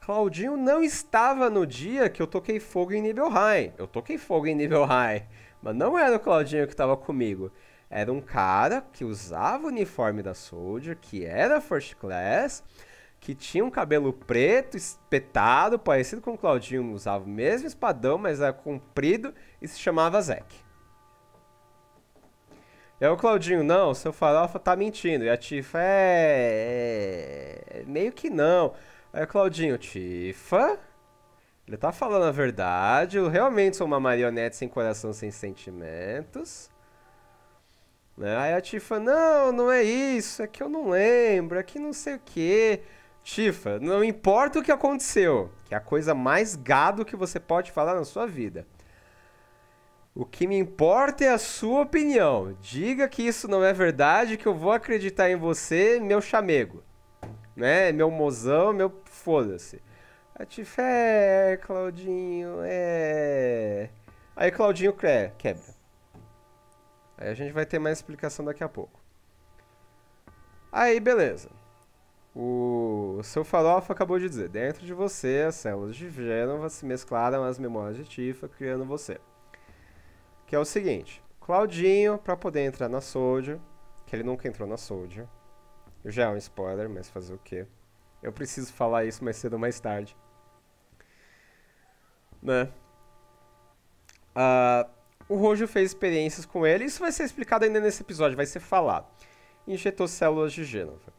Claudinho não estava no dia que eu toquei fogo em Nibelheim. Eu toquei fogo em Nibelheim, mas não era o Claudinho que estava comigo. Era um cara que usava o uniforme da Soldier, que era first class, que tinha um cabelo preto espetado, parecido com o Claudinho, usava o mesmo espadão, mas era comprido e se chamava Zack. E aí o Claudinho, não, seu farofa tá mentindo. E a Tifa, meio que não. Aí o Claudinho, Tifa, ele tá falando a verdade. Eu realmente sou uma marionete sem coração, sem sentimentos, né? Aí a Tifa, não, não é isso. É que eu não lembro, é que não sei o que. Tifa, não importa o que aconteceu, que é a coisa mais gado que você pode falar na sua vida. O que me importa é a sua opinião. Diga que isso não é verdade, que eu vou acreditar em você, meu chamego. Né? Meu mozão, meu foda-se. A Tifa é, Claudinho, é... Aí Claudinho quebra. Aí a gente vai ter mais explicação daqui a pouco. Aí, beleza. O seu farofa acabou de dizer. Dentro de você, as células de Jenova se mesclaram às memórias de Tifa, criando você. Que é o seguinte, Claudinho, pra poder entrar na Soldier, que ele nunca entrou na Soldier, já é um spoiler, mas fazer o quê? Eu preciso falar isso mais cedo ou mais tarde. Né? O Rojo fez experiências com ele, isso vai ser explicado ainda nesse episódio, vai ser falado. Injetou células de Jenova.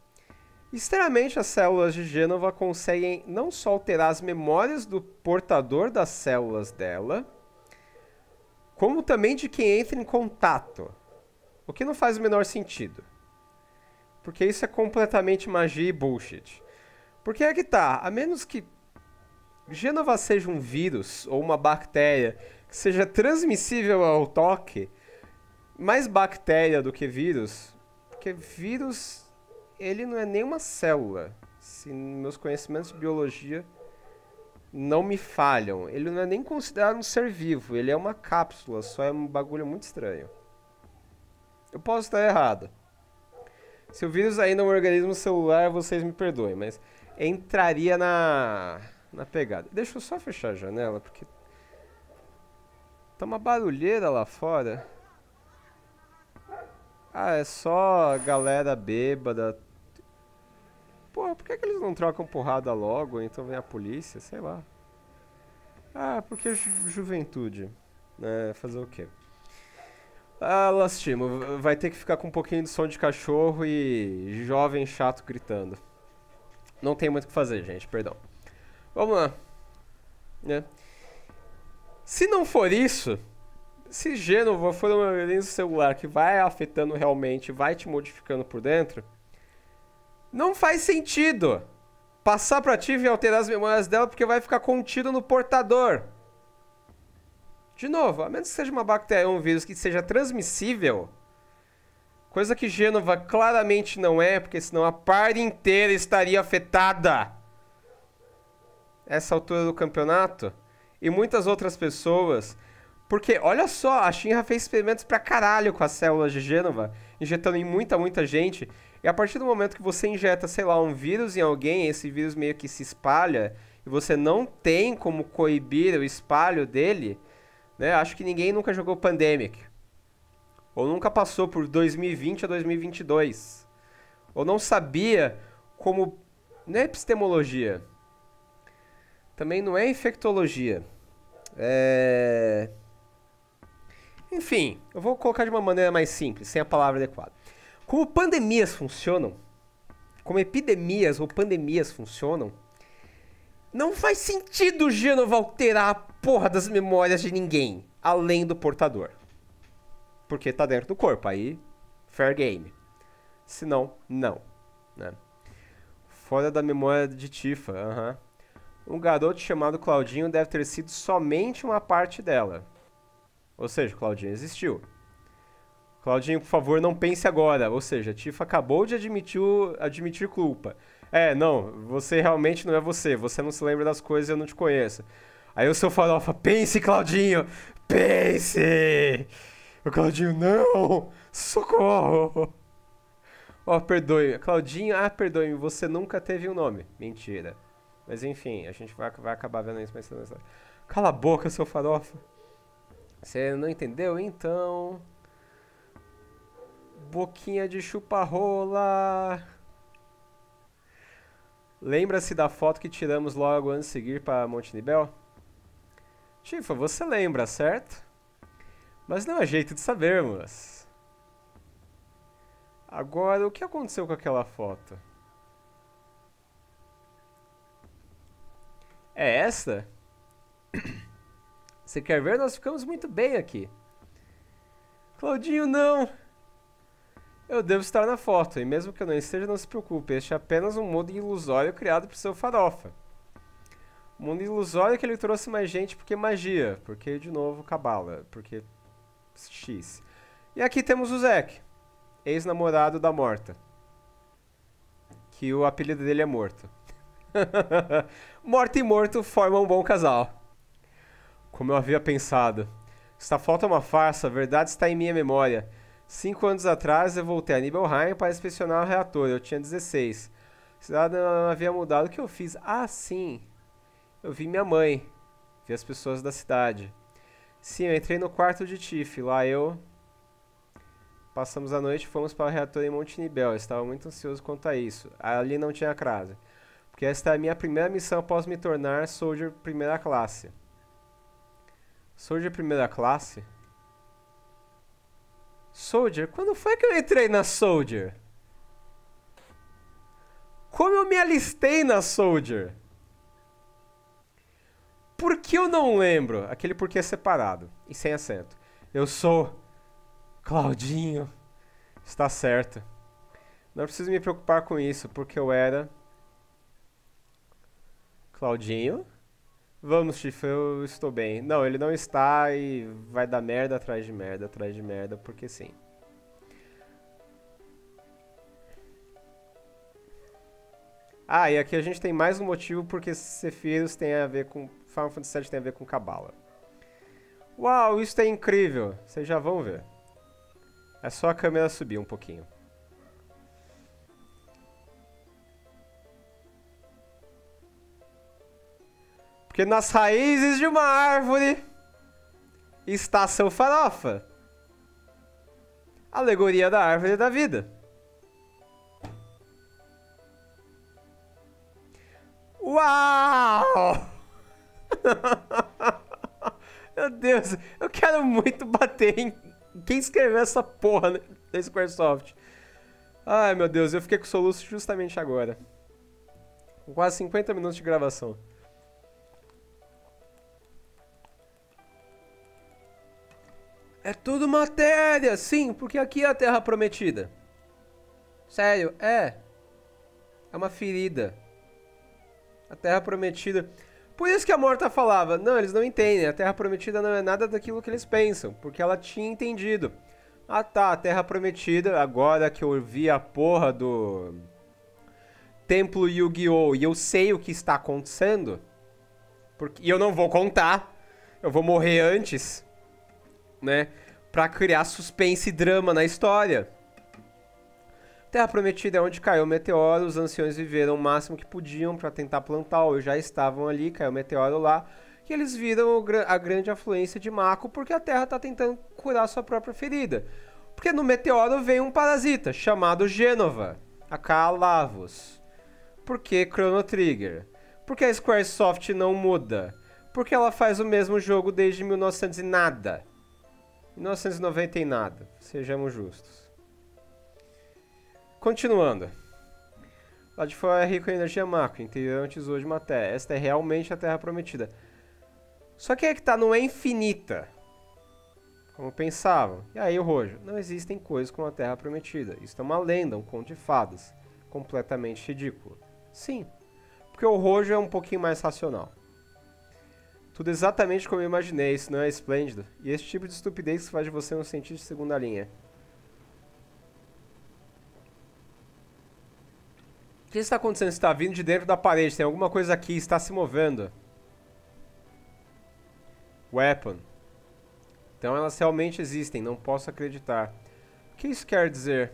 Extremamente, as células de Jenova conseguem não só alterar as memórias do portador das células dela, como também de quem entra em contato. O que não faz o menor sentido. Porque isso é completamente magia e bullshit. Porque é que tá, a menos que Jenova seja um vírus ou uma bactéria que seja transmissível ao toque, mais bactéria do que vírus, porque vírus, ele não é nenhuma célula. Se meus conhecimentos de biologia não me falham. Ele não é nem considerado um ser vivo. Ele é uma cápsula. Só é um bagulho muito estranho. Eu posso estar errado. Se o vírus ainda é um organismo celular, vocês me perdoem. Mas entraria na pegada. Deixa eu só fechar a janela, porque tá uma barulheira lá fora. Ah, é só a galera bêbada. Porra, por que, que eles não trocam porrada logo, então vem a polícia, sei lá. Ah, porque juventude, né, fazer o quê? Ah, lastimo, vai ter que ficar com um pouquinho de som de cachorro e jovem chato gritando. Não tem muito o que fazer, gente, perdão. Vamos lá. Né? Se não for isso, se Jenova for uma violência celular que vai afetando realmente, vai te modificando por dentro... Não faz sentido passar pra Tifa e alterar as memórias dela, porque vai ficar contido no portador. De novo, a menos que seja uma bactéria ou um vírus que seja transmissível, coisa que Jenova claramente não é, porque senão a party inteira estaria afetada. Essa altura do campeonato e muitas outras pessoas, porque olha só, a Shinra fez experimentos pra caralho com as células de Jenova, injetando em muita gente. E a partir do momento que você injeta, sei lá, um vírus em alguém, esse vírus meio que se espalha, e você não tem como coibir o espalho dele, né? Acho que ninguém nunca jogou Pandemic. Ou nunca passou por 2020 a 2022. Ou não sabia como... Não é epistemologia. Também não é infectologia. É... Enfim, eu vou colocar de uma maneira mais simples, sem a palavra adequada. Como pandemias funcionam, como epidemias ou pandemias funcionam, não faz sentido Jenova alterar a porra das memórias de ninguém, além do portador. Porque tá dentro do corpo, aí fair game. Se não, não. Né? Fora da memória de Tifa, Um garoto chamado Claudinho deve ter sido somente uma parte dela. Ou seja, Claudinho existiu. Claudinho, por favor, não pense agora. Ou seja, Tifa acabou de admitir culpa. É, não, você realmente não é você. Você não se lembra das coisas e eu não te conheço. Aí o seu farofa, pense, Claudinho! Pense! O Claudinho, não! Socorro! Ó, perdoe. Claudinho, perdoe-me, você nunca teve um nome. Mentira. Mas enfim, a gente vai acabar vendo isso mais cedo. Cala a boca, seu farofa. Você não entendeu? Então... Boquinha de chupa-rola. Lembra-se da foto que tiramos logo antes de seguir para Monte Nibel? Tifa, você lembra, certo? Mas não há jeito de sabermos. Agora, o que aconteceu com aquela foto? É essa? Você quer ver? Nós ficamos muito bem aqui. Claudinho, não! Eu devo estar na foto, e mesmo que eu não esteja, não se preocupe. Este é apenas um mundo ilusório criado por seu farofa. Um mundo ilusório que ele trouxe mais gente porque magia. Porque, de novo, Kabbalah. Porque X. E aqui temos o Zack, ex-namorado da morta, que o apelido dele é Morto. Morta e Morto formam um bom casal. Como eu havia pensado. Esta falta é uma farsa, a verdade está em minha memória. 5 anos atrás eu voltei a Nibelheim para inspecionar o reator. Eu tinha 16. A cidade não havia mudado. O que eu fiz? Ah, sim. Eu vi minha mãe. Vi as pessoas da cidade. Sim, eu entrei no quarto de Tifa. Lá eu... Passamos a noite e fomos para o reator em Monte Nibel. Eu estava muito ansioso quanto a isso. Ali não tinha crase. Porque esta é a minha primeira missão após me tornar Soldier Primeira Classe. Soldier Primeira Classe? Soldier? Quando foi que eu entrei na Soldier? Como eu me alistei na Soldier? Por que eu não lembro? Aquele porquê separado e sem acento. Eu sou... Claudinho. Está certo. Não preciso me preocupar com isso, porque eu era... Claudinho? Vamos, Tifa, eu estou bem. Não, ele não está e vai dar merda atrás de merda, porque sim. Ah, e aqui a gente tem mais um motivo porque Sephiroth tem a ver com... Final Fantasy VII tem a ver com Kabbalah. Uau, isso é incrível. Vocês já vão ver. É só a câmera subir um pouquinho. Porque nas raízes de uma árvore está seu farofa. Alegoria da árvore da vida. Uau! Meu Deus, eu quero muito bater em quem escreveu essa porra da Squaresoft. Ai, meu Deus, eu fiquei com soluço justamente agora. Com quase 50 minutos de gravação. É tudo matéria, sim, porque aqui é a Terra Prometida. Sério, é. É uma ferida. A Terra Prometida... Por isso que a Morta falava, não, eles não entendem, a Terra Prometida não é nada daquilo que eles pensam, porque ela tinha entendido. Ah tá, a Terra Prometida, agora que eu vi a porra do Templo Yu-Gi-Oh! E eu sei o que está acontecendo, porque... e eu não vou contar, eu vou morrer antes, né, pra criar suspense e drama na história. Terra Prometida é onde caiu o meteoro, os anciões viveram o máximo que podiam para tentar plantar, ou já estavam ali, caiu o meteoro lá, e eles viram a grande afluência de Mako, porque a Terra está tentando curar sua própria ferida. Porque no meteoro veio um parasita, chamado Jenova, aka Lavos. Por que Chrono Trigger? Porque a Squaresoft não muda? Porque ela faz o mesmo jogo desde 1900 e nada. 1990 e nada, sejamos justos. Continuando. Lá de fora é rico em energia macro, interior é um tesouro de matéria. Esta é realmente a Terra Prometida. Só que aí que tá, não é infinita. Como pensavam. E aí o Rojo. Não existem coisas como a Terra Prometida. Isso é uma lenda, um conto de fadas. Completamente ridículo. Sim. Porque o Rojo é um pouquinho mais racional. Tudo exatamente como eu imaginei, isso não é esplêndido. E esse tipo de estupidez faz de você um cientista de segunda linha. O que está acontecendo? Está vindo de dentro da parede. Tem alguma coisa aqui. Está se movendo. Weapon. Então elas realmente existem. Não posso acreditar. O que isso quer dizer?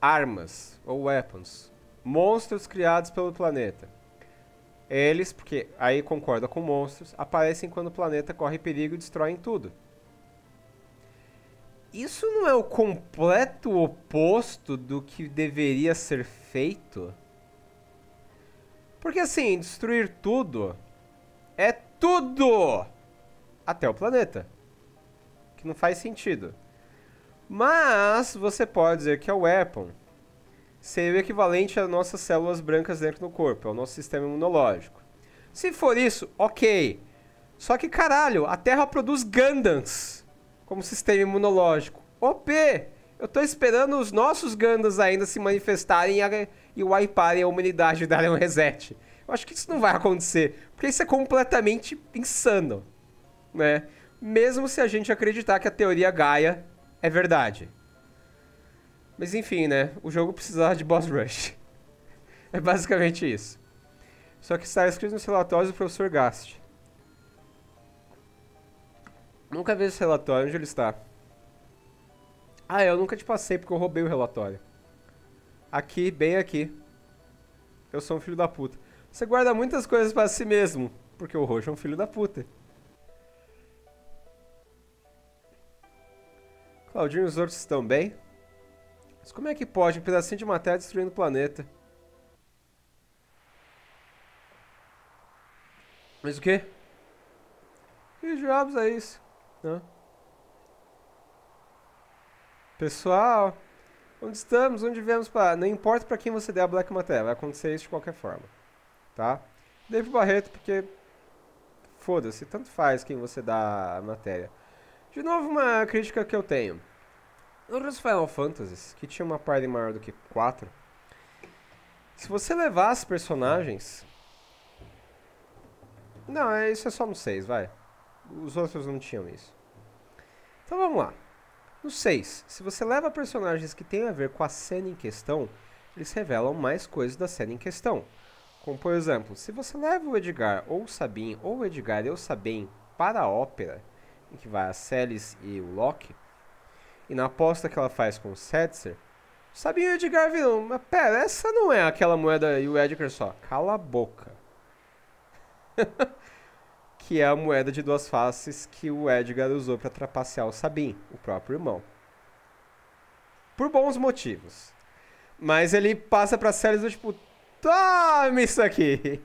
Armas. Ou weapons. Monstros criados pelo planeta. Eles, porque aí concorda com monstros, aparecem quando o planeta corre perigo e destroem tudo. Isso não é o completo oposto do que deveria ser feito? Porque assim, destruir tudo é tudo! Até o planeta. Que não faz sentido. Mas você pode dizer que a weapon seria o equivalente às nossas células brancas dentro do corpo, ao nosso sistema imunológico. Se for isso, ok. Só que caralho, a Terra produz Gundams. Como sistema imunológico. OP! Eu tô esperando os nossos Gundams ainda se manifestarem e wiparem a humanidade e darem um reset. Eu acho que isso não vai acontecer. Porque isso é completamente insano. Né? mesmo se a gente acreditar que a teoria Gaia é verdade. Mas enfim, né? O jogo precisava de boss rush. É basicamente isso. Só que está escrito nos relatórios do professor Gast. Nunca vi esse relatório. Onde ele está? Ah, eu nunca te passei porque eu roubei o relatório. Aqui, bem aqui. Eu sou um filho da puta. Você guarda muitas coisas para si mesmo. Porque o Rojo é um filho da puta. Claudinho e os outros estão bem? Mas como é que pode um pedacinho de matéria destruindo o planeta? Mas o quê? Que diabos é isso? Não. Pessoal, onde estamos? Onde viemos para? Não importa para quem você der a Black Matéria, vai acontecer isso de qualquer forma. Tá? Dei pro Barreto porque... foda-se, tanto faz quem você dá a matéria. De novo uma crítica que eu tenho. Nos Final Fantasies, que tinha uma party maior do que 4, se você levasse personagens... Não, isso é só no 6, vai. Os outros não tinham isso. Então vamos lá. No 6, se você leva personagens que têm a ver com a cena em questão, eles revelam mais coisas da cena em questão. Como por exemplo, se você leva o Edgar ou o Sabin, ou o Edgar e o Sabin para a ópera, em que vai a Celis e o Loki, e na aposta que ela faz com o Setzer, o Sabin e o Edgar viram, mas pera, essa não é aquela moeda e o Edgar só, cala a boca. Que é a moeda de duas faces que o Edgar usou para trapacear o Sabin, o próprio irmão. Por bons motivos. Mas ele passa pra séries do tipo... Tome isso aqui!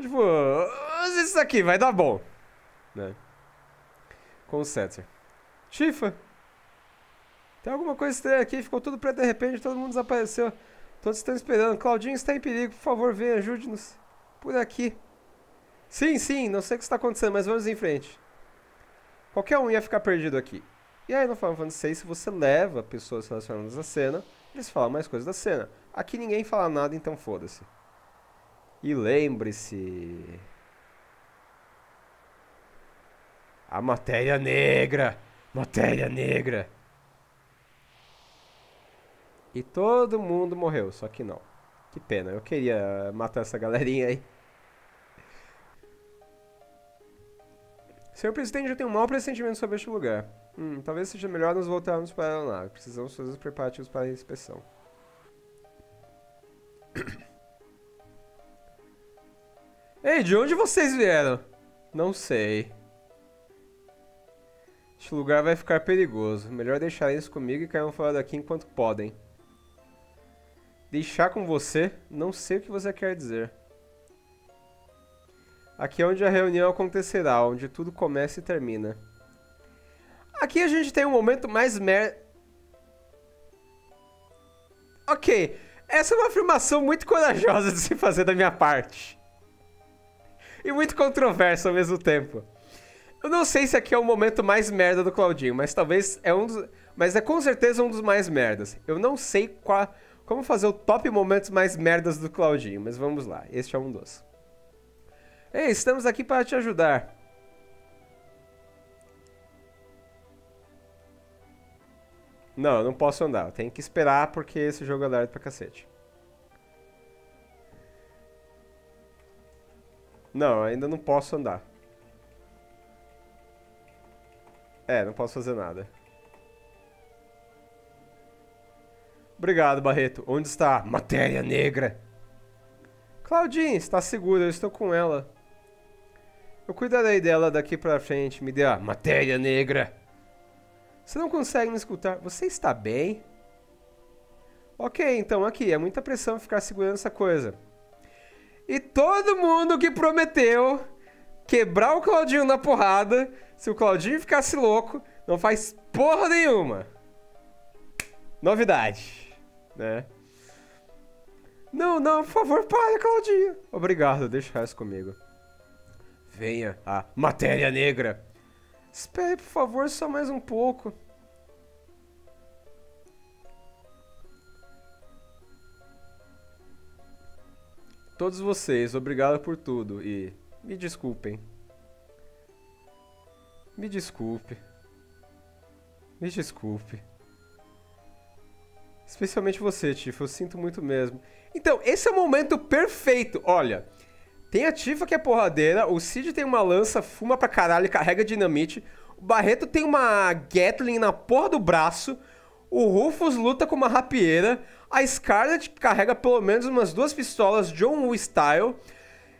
Tipo... Usa isso aqui, vai dar bom. Né? Com o Setzer. Tifa! Tem alguma coisa estranha aqui, ficou tudo preto de repente, todo mundo desapareceu. Todos estão esperando. Claudinho está em perigo, por favor, venha, ajude-nos. Por aqui. Sim, sim, não sei o que está acontecendo, mas vamos em frente. Qualquer um ia ficar perdido aqui. E aí no Final Fantasy VI, se você leva pessoas relacionadas à cena, eles falam mais coisas da cena. Aqui ninguém fala nada, então foda-se. E lembre-se... A matéria negra! Matéria negra! E todo mundo morreu, só que não. Que pena, eu queria matar essa galerinha aí. Senhor Presidente, eu tenho um mau pressentimento sobre este lugar. Talvez seja melhor nos voltarmos para a aeronave. Precisamos fazer os preparativos para a inspeção. Ei, de onde vocês vieram? Não sei. Este lugar vai ficar perigoso. Melhor deixar isso comigo e caiam fora daqui enquanto podem. Deixar com você? Não sei o que você quer dizer. Aqui é onde a reunião acontecerá, onde tudo começa e termina. Aqui a gente tem um momento mais Ok, essa é uma afirmação muito corajosa de se fazer da minha parte. E muito controversa ao mesmo tempo. Eu não sei se aqui é o momento mais merda do Claudinho, mas talvez é um dos... Mas é com certeza um dos mais merdas. Eu não sei qual... como fazer o top momentos mais merdas do Claudinho, mas vamos lá, este é um dos. Ei, estamos aqui para te ajudar. Não, eu não posso andar. Eu tenho que esperar porque esse jogo é lerdo pra cacete. Não, ainda não posso andar. É, não posso fazer nada. Obrigado, Barreto. Onde está? Matéria negra. Claudinha, está segura. Eu estou com ela. Eu cuidarei dela daqui pra frente. Me dê a matéria negra. Você não consegue me escutar. Você está bem? Ok, então aqui. É muita pressão ficar segurando essa coisa. E todo mundo que prometeu quebrar o Claudinho na porrada, se o Claudinho ficasse louco, não faz porra nenhuma. Novidade, né? Não, não, por favor, pare, Claudinho. Obrigado, deixa isso comigo. Venha a matéria negra. Espere, por favor, só mais um pouco. Todos vocês, obrigado por tudo e me desculpem. Me desculpe. Me desculpe. Especialmente você, Tifa. Eu sinto muito mesmo. Então, esse é o momento perfeito. Olha, tem a Tifa que é porradeira. O Cid tem uma lança, fuma pra caralho e carrega dinamite. O Barreto tem uma Gatling na porra do braço. O Rufus luta com uma rapieira. A Scarlet carrega pelo menos umas 2 pistolas John Woo style.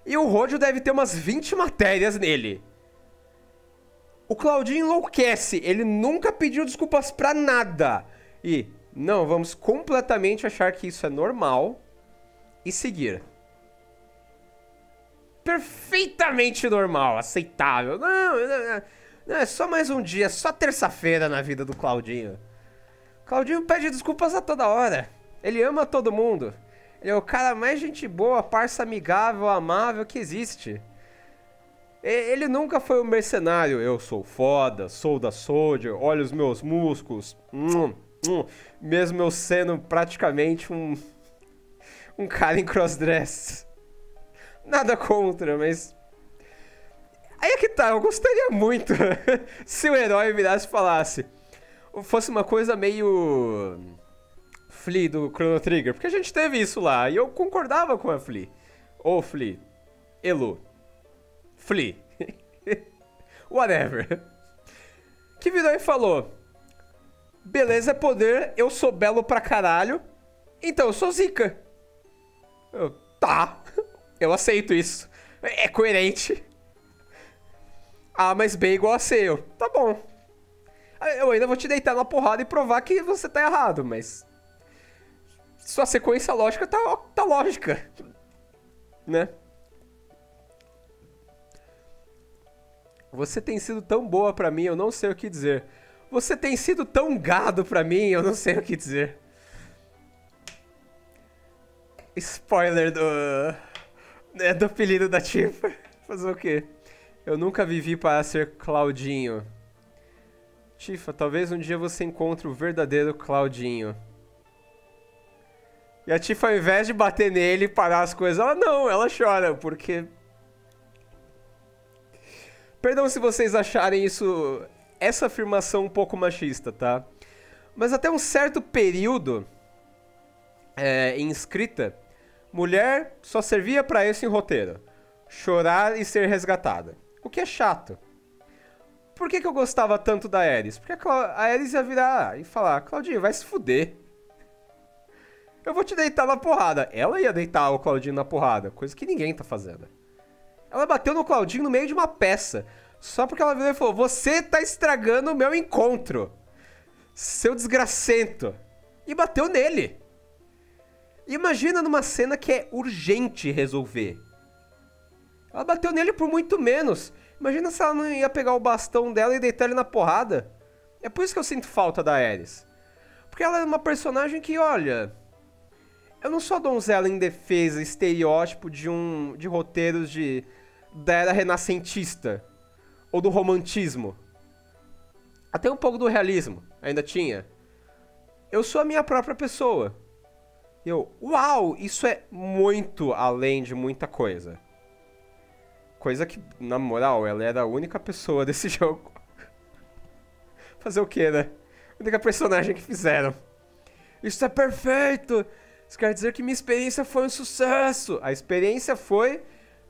E o Rojo deve ter umas 20 matérias nele. O Claudinho enlouquece. Ele nunca pediu desculpas pra nada. E não vamos completamente achar que isso é normal e seguir. Perfeitamente normal, aceitável. Não, é só mais um dia, é só terça-feira na vida do Claudinho. Claudinho pede desculpas a toda hora. Ele ama todo mundo. Ele é o cara mais gente boa, parça amigável, amável que existe. Ele nunca foi um mercenário. Eu sou foda, sou da Soldier, olha os meus músculos. Mesmo eu sendo praticamente um cara em crossdress. Nada contra, mas... Aí é que tá, eu gostaria muito se o herói virasse e falasse. Fosse uma coisa meio... Flea do Chrono Trigger, porque a gente teve isso lá, e eu concordava com a Flea. Ou Flea. Elu. Flea. Whatever. Que virou e falou... Beleza é poder, eu sou belo pra caralho, então eu sou zica. Tá, eu aceito isso. É coerente. A mais B igual a C, tá bom. Eu ainda vou te deitar na porrada e provar que você tá errado, mas... Sua sequência lógica tá lógica. Né? Você tem sido tão boa pra mim, eu não sei o que dizer. Você tem sido tão gado pra mim, eu não sei o que dizer. Spoiler do apelido da Tifa. Fazer o quê? Eu nunca vivi para ser Claudinho. Tifa, talvez um dia você encontre o verdadeiro Claudinho. E a Tifa, ao invés de bater nele e parar as coisas, ela chora, porque... Perdão se vocês acharem isso... Essa afirmação um pouco machista, tá? Mas até um certo período em escrita, mulher só servia pra isso em roteiro. Chorar e ser resgatada. O que é chato. Por que eu gostava tanto da Aeris? Porque a Aeris ia virar e falar, Claudinho, vai se fuder. Eu vou te deitar na porrada. Ela ia deitar o Claudinho na porrada, coisa que ninguém tá fazendo. Ela bateu no Claudinho no meio de uma peça. Só porque ela virou e falou, você tá estragando o meu encontro, seu desgracento. E bateu nele. Imagina numa cena que é urgente resolver. Ela bateu nele por muito menos. Imagina se ela não ia pegar o bastão dela e deitar ele na porrada. É por isso que eu sinto falta da Aeris. Porque ela é uma personagem que, olha... Eu não sou a donzela em defesa, estereótipo de roteiros da era renascentista. Ou do romantismo. Até um pouco do realismo. Ainda tinha. Eu sou a minha própria pessoa. Uau! Isso é muito além de muita coisa. Coisa que, na moral, ela era a única pessoa desse jogo. Fazer o quê, né? A única personagem que fizeram. Isso é perfeito! Isso quer dizer que minha experiência foi um sucesso! A experiência foi,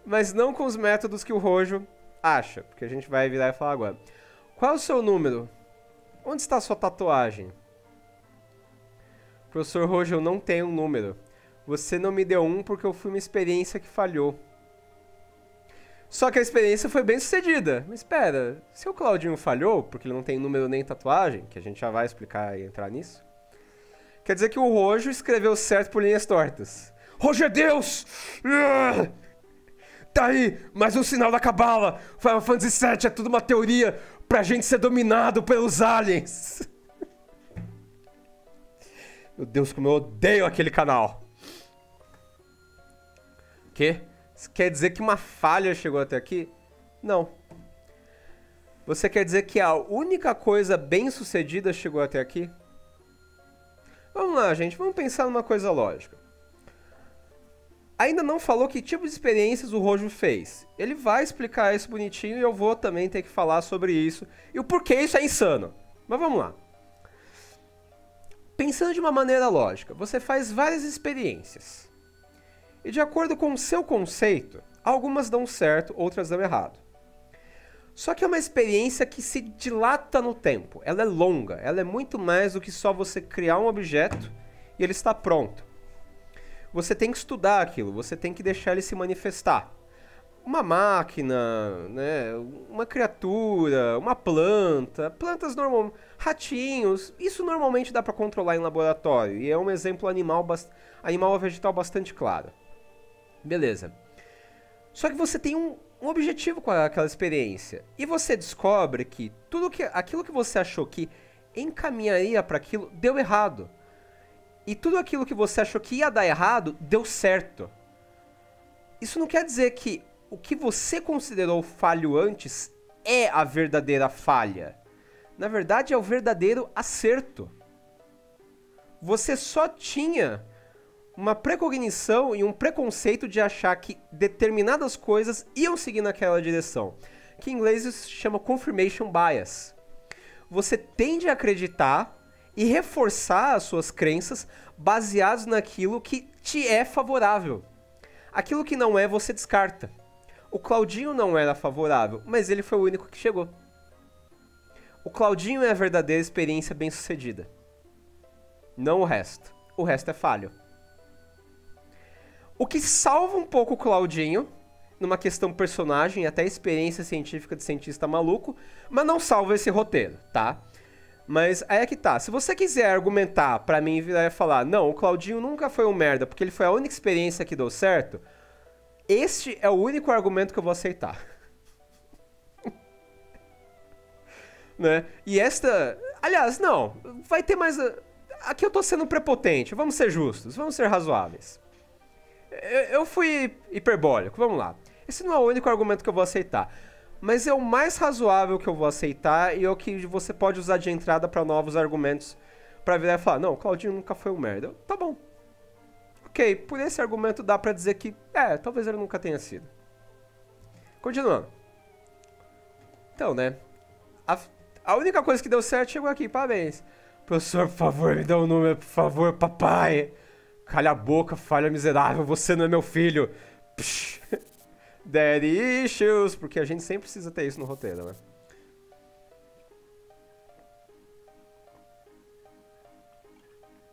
mas não com os métodos que o Rojo... acha, porque a gente vai virar e falar agora. Qual é o seu número? Onde está a sua tatuagem? Professor Rojo, eu não tenho um número. Você não me deu um porque eu fui uma experiência que falhou. Só que a experiência foi bem sucedida. Mas espera, se o Claudinho falhou, porque ele não tem número nem tatuagem, que a gente já vai explicar e entrar nisso, quer dizer que o Rojo escreveu certo por linhas tortas. Rojo é Deus! Tá aí, mais um sinal da Kabbalah. Final Fantasy VII é tudo uma teoria pra gente ser dominado pelos aliens. Meu Deus, como eu odeio aquele canal. O quê? Isso quer dizer que uma falha chegou até aqui? Não. Você quer dizer que a única coisa bem sucedida chegou até aqui? Vamos lá, gente, vamos pensar numa coisa lógica. Ainda não falou que tipo de experiências o Rojo fez. Ele vai explicar isso bonitinho e eu vou também ter que falar sobre isso e o porquê isso é insano. Mas vamos lá. Pensando de uma maneira lógica, você faz várias experiências. E de acordo com o seu conceito, algumas dão certo, outras dão errado. Só que é uma experiência que se dilata no tempo. Ela é longa, ela é muito mais do que só você criar um objeto e ele está pronto. Você tem que estudar aquilo, você tem que deixar ele se manifestar. Uma máquina, né? Uma criatura, uma planta, plantas normal, ratinhos, isso normalmente dá para controlar em laboratório, e é um exemplo animal ou vegetal bastante claro. Beleza. Só que você tem um objetivo com aquela experiência, e você descobre que aquilo que você achou que encaminharia para aquilo deu errado. E tudo aquilo que você achou que ia dar errado, deu certo. Isso não quer dizer que o que você considerou falho antes é a verdadeira falha. Na verdade, é o verdadeiro acerto. Você só tinha uma precognição e um preconceito de achar que determinadas coisas iam seguir naquela direção. Que em inglês isso se chama confirmation bias. Você tende a acreditar e reforçar as suas crenças baseadas naquilo que te é favorável. Aquilo que não é, você descarta. O Claudinho não era favorável, mas ele foi o único que chegou. O Claudinho é a verdadeira experiência bem-sucedida. Não o resto. O resto é falho. O que salva um pouco o Claudinho, numa questão personagem, até experiência científica de cientista maluco, mas não salva esse roteiro, tá? Mas aí é que tá, se você quiser argumentar pra mim, virar e falar, não, o Claudinho nunca foi um merda, porque ele foi a única experiência que deu certo, este é o único argumento que eu vou aceitar. Né? E esta... Aliás, não, vai ter mais... Aqui eu tô sendo prepotente, vamos ser justos, vamos ser razoáveis. Eu fui hiperbólico, vamos lá. Esse não é o único argumento que eu vou aceitar. Mas é o mais razoável que eu vou aceitar e é o que você pode usar de entrada para novos argumentos para virar e falar, não, o Claudinho nunca foi um merda. Tá bom. Ok, por esse argumento dá para dizer que, talvez ele nunca tenha sido. Continuando. Então, né? A única coisa que deu certo chegou aqui, parabéns. Professor, por favor, me dê um número, por favor, papai. Calha a boca, falha miserável, você não é meu filho. Psh. Dead issues, porque a gente sempre precisa ter isso no roteiro, né?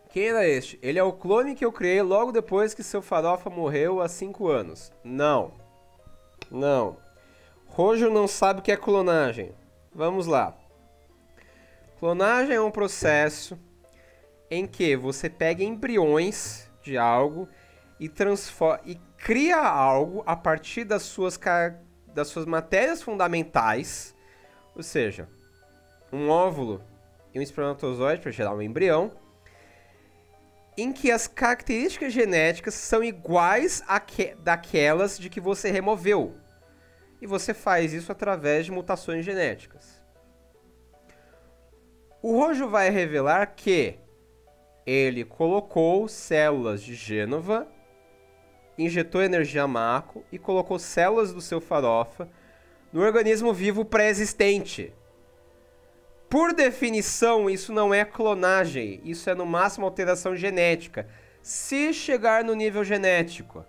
Quem era este? Ele é o clone que eu criei logo depois que seu farofa morreu há 5 anos. Não. Não. Rojo não sabe o que é clonagem. Vamos lá. Clonagem é um processo em que você pega embriões de algo e transforma... Cria algo a partir das suas matérias fundamentais, ou seja, um óvulo e um espermatozoide para gerar um embrião, em que as características genéticas são iguais daquelas de que você removeu. E você faz isso através de mutações genéticas. O Rojo vai revelar que ele colocou células de Jenova, injetou energia Mako e colocou células do seu farofa no organismo vivo pré-existente. Por definição, isso não é clonagem, isso é no máximo alteração genética, se chegar no nível genético.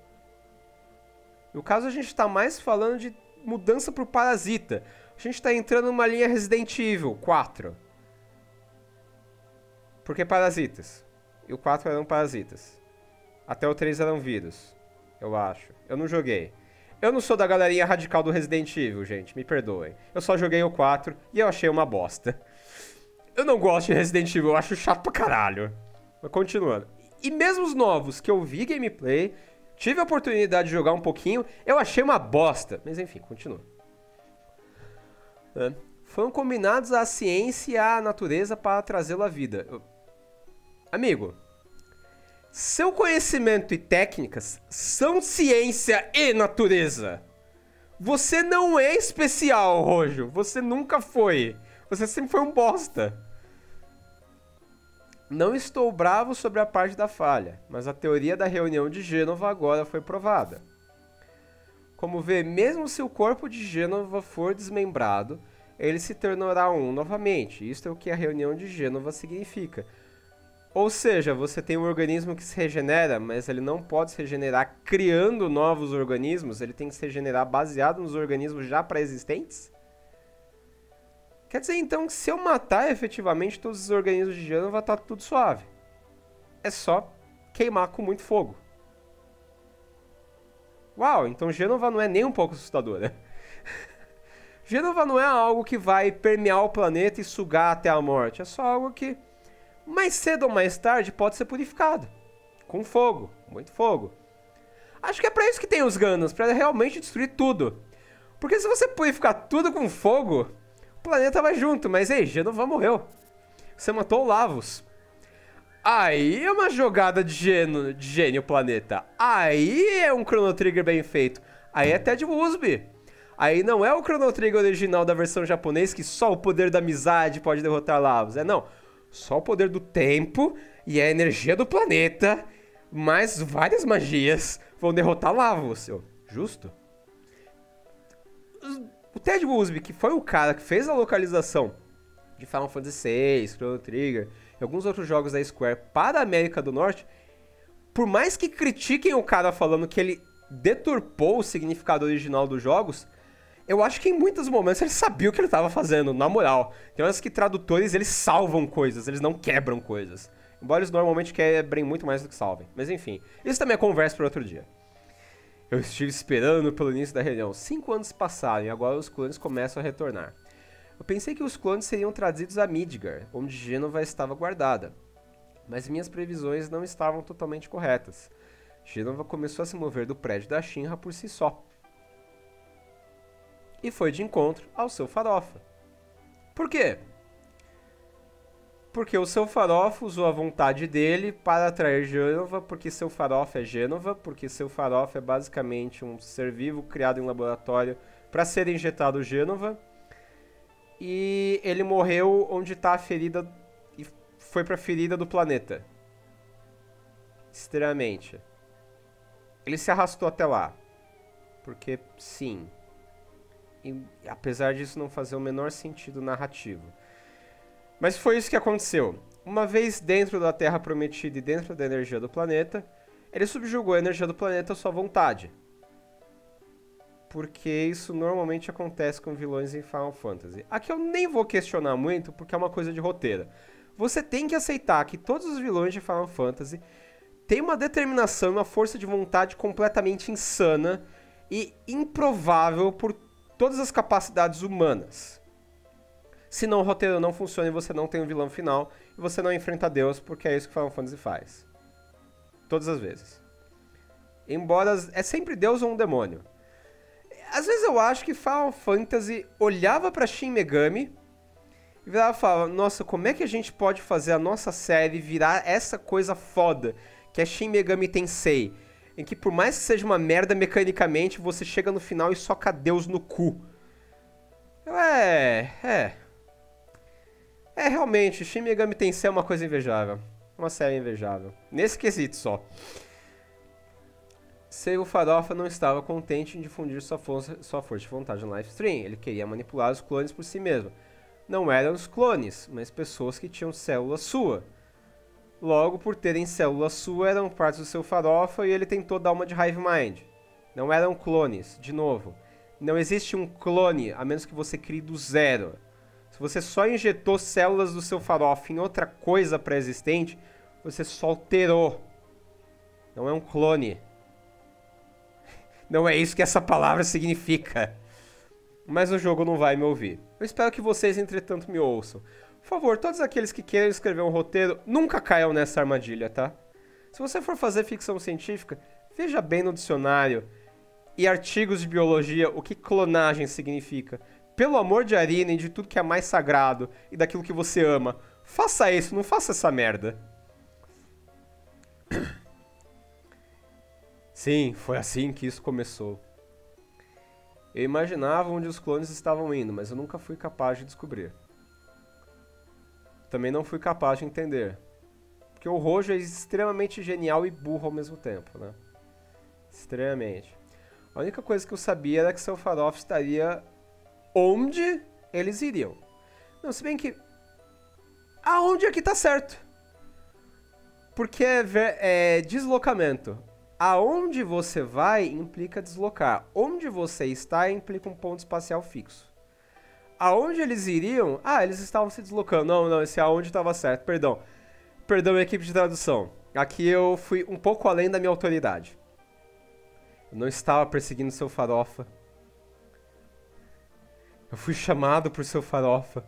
No caso, a gente está mais falando de mudança para o parasita. A gente está entrando numa linha Resident Evil 4. Porque parasitas. E o 4 eram parasitas. Até o 3 eram vírus. Eu acho. Eu não joguei. Eu não sou da galerinha radical do Resident Evil, gente. Me perdoem. Eu só joguei o 4 e eu achei uma bosta. Eu não gosto de Resident Evil. Eu acho chato pra caralho. Mas continuando. E mesmo os novos que eu vi gameplay, tive a oportunidade de jogar um pouquinho, eu achei uma bosta. Mas enfim, continua. Foram combinados a ciência e a natureza para trazê-lo à vida. Amigo... Seu conhecimento e técnicas são ciência e natureza. Você não é especial, Rojo. Você nunca foi. Você sempre foi um bosta. Não estou bravo sobre a parte da falha, mas a teoria da reunião de Jenova agora foi provada. Como vê, mesmo se o corpo de Jenova for desmembrado, ele se tornará um novamente. Isto é o que a reunião de Jenova significa. Ou seja, você tem um organismo que se regenera, mas ele não pode se regenerar criando novos organismos, ele tem que se regenerar baseado nos organismos já pré-existentes? Quer dizer, então, que se eu matar efetivamente todos os organismos de Jenova, vai estar tudo suave. É só queimar com muito fogo. Uau, então Jenova não é nem um pouco assustadora. Jenova não é algo que vai permear o planeta e sugar até a morte. É só algo que, mais cedo ou mais tarde, pode ser purificado. Com fogo, muito fogo. Acho que é pra isso que tem os Ganos, pra realmente destruir tudo. Porque se você purificar tudo com fogo, o planeta vai junto, mas ei, Jenova morreu. Você matou o Lavos. Aí é uma jogada de gênio planeta. Aí é um Chrono Trigger bem feito. Aí é até de USP. Aí não é o Chrono Trigger original da versão japonesa que só o poder da amizade pode derrotar Lavos. É não. Só o poder do tempo e a energia do planeta, mais várias magias vão derrotar Lavos. Justo? O Ted Wozniak, que foi o cara que fez a localização de Final Fantasy VI, Chrono Trigger e alguns outros jogos da Square para a América do Norte, por mais que critiquem o cara falando que ele deturpou o significado original dos jogos, eu acho que em muitos momentos ele sabia o que ele estava fazendo, na moral. Tem horas que tradutores, eles salvam coisas, eles não quebram coisas. Embora eles normalmente quebrem muito mais do que salvem. Mas enfim, isso também é conversa para outro dia. Eu estive esperando pelo início da reunião. 5 anos passaram e agora os clones começam a retornar. Eu pensei que os clones seriam trazidos a Midgar, onde Jenova estava guardada. Mas minhas previsões não estavam totalmente corretas. Jenova começou a se mover do prédio da Shinra por si só. E foi de encontro ao seu farofa. Por quê? Porque o seu farofa usou a vontade dele para atrair Jenova, porque seu farofa é Jenova, porque seu farofa é basicamente um ser vivo criado em laboratório para ser injetado Jenova. E ele morreu onde está a ferida e foi para a ferida do planeta. Estranhamente. Ele se arrastou até lá. Porque sim. E apesar disso não fazer o menor sentido narrativo. Mas foi isso que aconteceu. Uma vez dentro da Terra Prometida e dentro da energia do planeta, ele subjugou a energia do planeta à sua vontade. Porque isso normalmente acontece com vilões em Final Fantasy. Aqui eu nem vou questionar muito, porque é uma coisa de roteiro. Você tem que aceitar que todos os vilões de Final Fantasy têm uma determinação e uma força de vontade completamente insana e improvável por todas as capacidades humanas. Senão o roteiro não funciona e você não tem um vilão final, e você não enfrenta Deus, porque é isso que Final Fantasy faz. Todas as vezes. Embora é sempre Deus ou um demônio. Às vezes eu acho que Final Fantasy olhava pra Shin Megami e virava e falava, nossa, como é que a gente pode fazer a nossa série virar essa coisa foda que é Shin Megami Tensei, em que por mais que seja uma merda mecanicamente, você chega no final e soca Deus no cu. É, realmente, Shin Megami Tensei é uma coisa invejável. Uma série invejável. Nesse quesito só. Seu farofa não estava contente em difundir sua força de vontade no livestream. Ele queria manipular os clones por si mesmo. Não eram os clones, mas pessoas que tinham célula sua. Logo, por terem célula sua, eram partes do seu farofa e ele tentou dar uma de Hive Mind. Não eram clones, de novo. Não existe um clone, a menos que você crie do zero. Se você só injetou células do seu farofa em outra coisa pré-existente, você só alterou. Não é um clone. Não é isso que essa palavra significa. Mas o jogo não vai me ouvir. Eu espero que vocês, entretanto, me ouçam. Por favor, todos aqueles que queiram escrever um roteiro, nunca caiam nessa armadilha, tá? Se você for fazer ficção científica, veja bem no dicionário e artigos de biologia o que clonagem significa. Pelo amor de Arina e de tudo que é mais sagrado e daquilo que você ama. Faça isso, não faça essa merda. Sim, foi assim que isso começou. Eu imaginava onde os clones estavam indo, mas eu nunca fui capaz de descobrir. Também não fui capaz de entender. Porque o Rojo é extremamente genial e burro ao mesmo tempo, né? Extremamente. A única coisa que eu sabia era que Sephiroth estaria onde eles iriam. Não, se bem que... aonde aqui tá certo. Porque é deslocamento. Aonde você vai implica deslocar. Onde você está implica um ponto espacial fixo. Aonde eles iriam... ah, eles estavam se deslocando. Não, não, esse aonde estava certo. Perdão. Perdão, minha equipe de tradução. Aqui eu fui um pouco além da minha autoridade. Eu não estava perseguindo seu farofa. Eu fui chamado por seu farofa.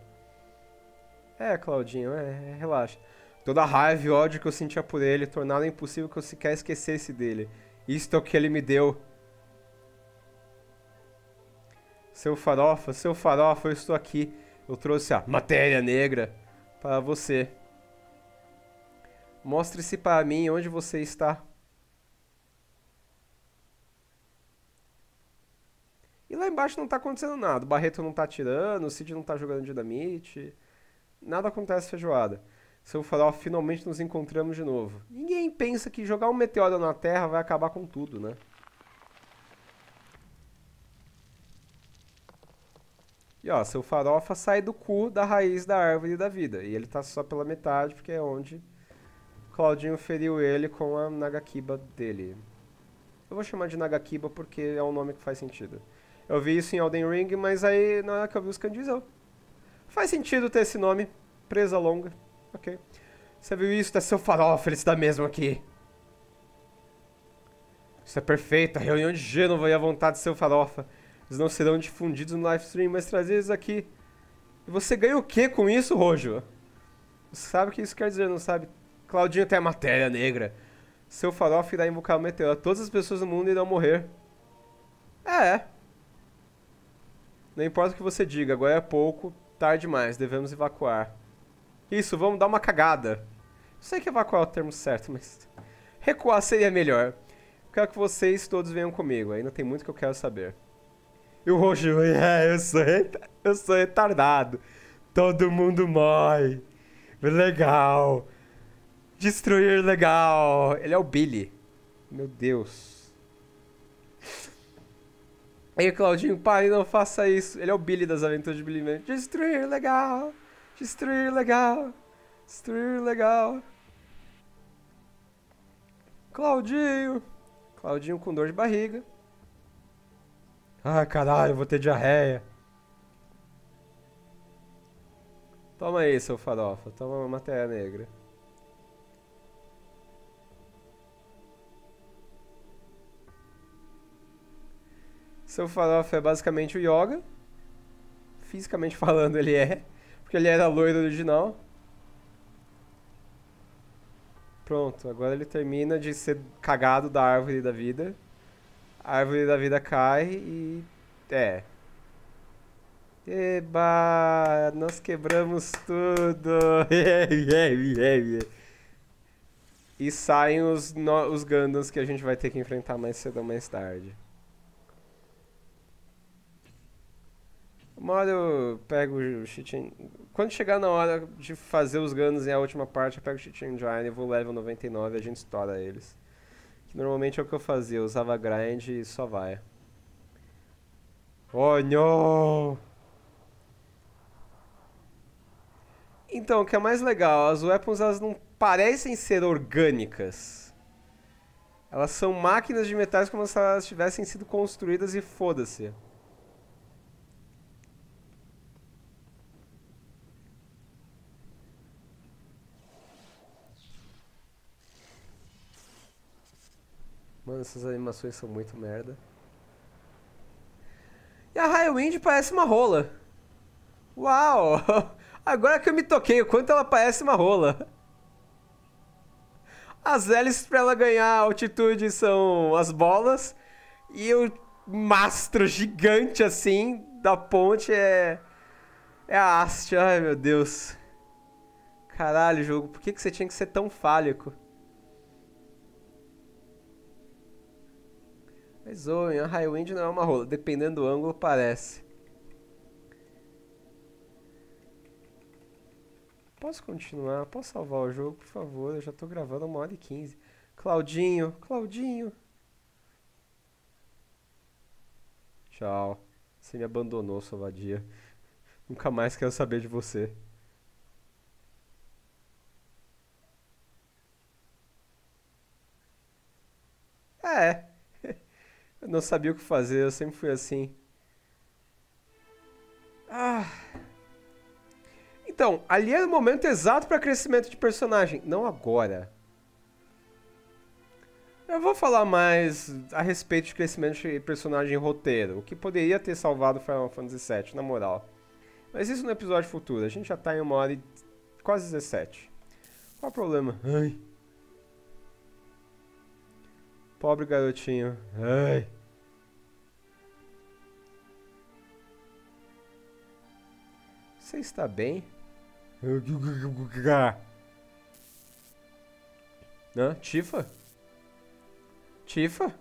É, Claudinho, relaxa. Toda a raiva e ódio que eu sentia por ele tornaram impossível que eu sequer esquecesse dele. Isto é o que ele me deu. Seu farofa, eu estou aqui. Eu trouxe a matéria negra para você. Mostre-se para mim onde você está. E lá embaixo não tá acontecendo nada. O Barreto não tá atirando, o Cid não tá jogando dinamite. Nada acontece, feijoada. Seu farol, finalmente nos encontramos de novo. Ninguém pensa que jogar um meteoro na Terra vai acabar com tudo, né? E ó, seu farofa sai do cu da raiz da árvore da vida. E ele tá só pela metade, porque é onde Claudinho feriu ele com a Nagakiba dele. Eu vou chamar de Nagakiba porque é um nome que faz sentido. Eu vi isso em Elden Ring, mas aí na hora que eu vi os kanjis, faz sentido ter esse nome. Presa longa. Ok. Você viu isso? É seu farofa, ele se dá mesmo aqui. Isso é perfeito. A reunião de Jenova e a vontade de seu farofa. Eles não serão difundidos no livestream, mas trazidos aqui. E você ganha o que com isso, Rojo? Você sabe o que isso quer dizer, não sabe? Claudinho tem a matéria negra. Seu farofa irá invocar o meteoro. Todas as pessoas do mundo irão morrer. É. Não importa o que você diga, agora é pouco, tarde demais, devemos evacuar. Isso, vamos dar uma cagada. Sei que evacuar é o termo certo, mas recuar seria melhor. Quero que vocês todos venham comigo, ainda tem muito que eu quero saber. E o Rojo, eu sou retardado. Todo mundo morre. Legal. Destruir legal. Ele é o Billy. Meu Deus. Ei, Claudinho, pare, não faça isso. Ele é o Billy das aventuras de Billy Man. Destruir legal. Destruir legal. Destruir legal. Claudinho. Claudinho com dor de barriga. Ah, caralho, eu vou ter diarreia. Toma aí, seu farofa. Toma uma matéria negra. Seu farofa é basicamente o Yoga. Fisicamente falando, ele é. Porque ele era loiro original. Pronto, agora ele termina de ser cagado da árvore da vida. A árvore da vida cai e... é. Eba! Nós quebramos tudo! E saem os Gundams que a gente vai ter que enfrentar mais cedo ou mais tarde. Uma hora eu pego o cheat-in... quando chegar na hora de fazer os Gundams e a última parte, eu pego o cheat-in Giant e vou level 99 e a gente estoura eles. Que normalmente é o que eu fazia, eu usava grind e só vai. Oh, não! Então, o que é mais legal, as weapons elas não parecem ser orgânicas. Elas são máquinas de metais como se elas tivessem sido construídas e foda-se. Mano, essas animações são muito merda. E a Highwind parece uma rola. Uau! Agora que eu me toquei, o quanto ela parece uma rola. As hélices pra ela ganhar altitude são as bolas. E o mastro gigante, assim, da ponte é a haste. Ai, meu Deus. Caralho, jogo. Por que você tinha que ser tão fálico? Mas Owen, a Highwind não é uma rola. Dependendo do ângulo, parece. posso continuar? Posso salvar o jogo, por favor? Eu já tô gravando 1h15. Claudinho, Claudinho. Tchau. Você me abandonou, sua vadia. Nunca mais quero saber de você. É. Eu não sabia o que fazer, eu sempre fui assim. Ah. Então, ali é o momento exato para crescimento de personagem. Não agora. Eu vou falar mais a respeito de crescimento de personagem e roteiro, o que poderia ter salvado Final Fantasy VII, na moral. Mas isso no episódio futuro, a gente já tá em 1h quase 17. Qual o problema? Ai. Pobre garotinho. Ai. Você está bem? Hã? Tifa? Tifa?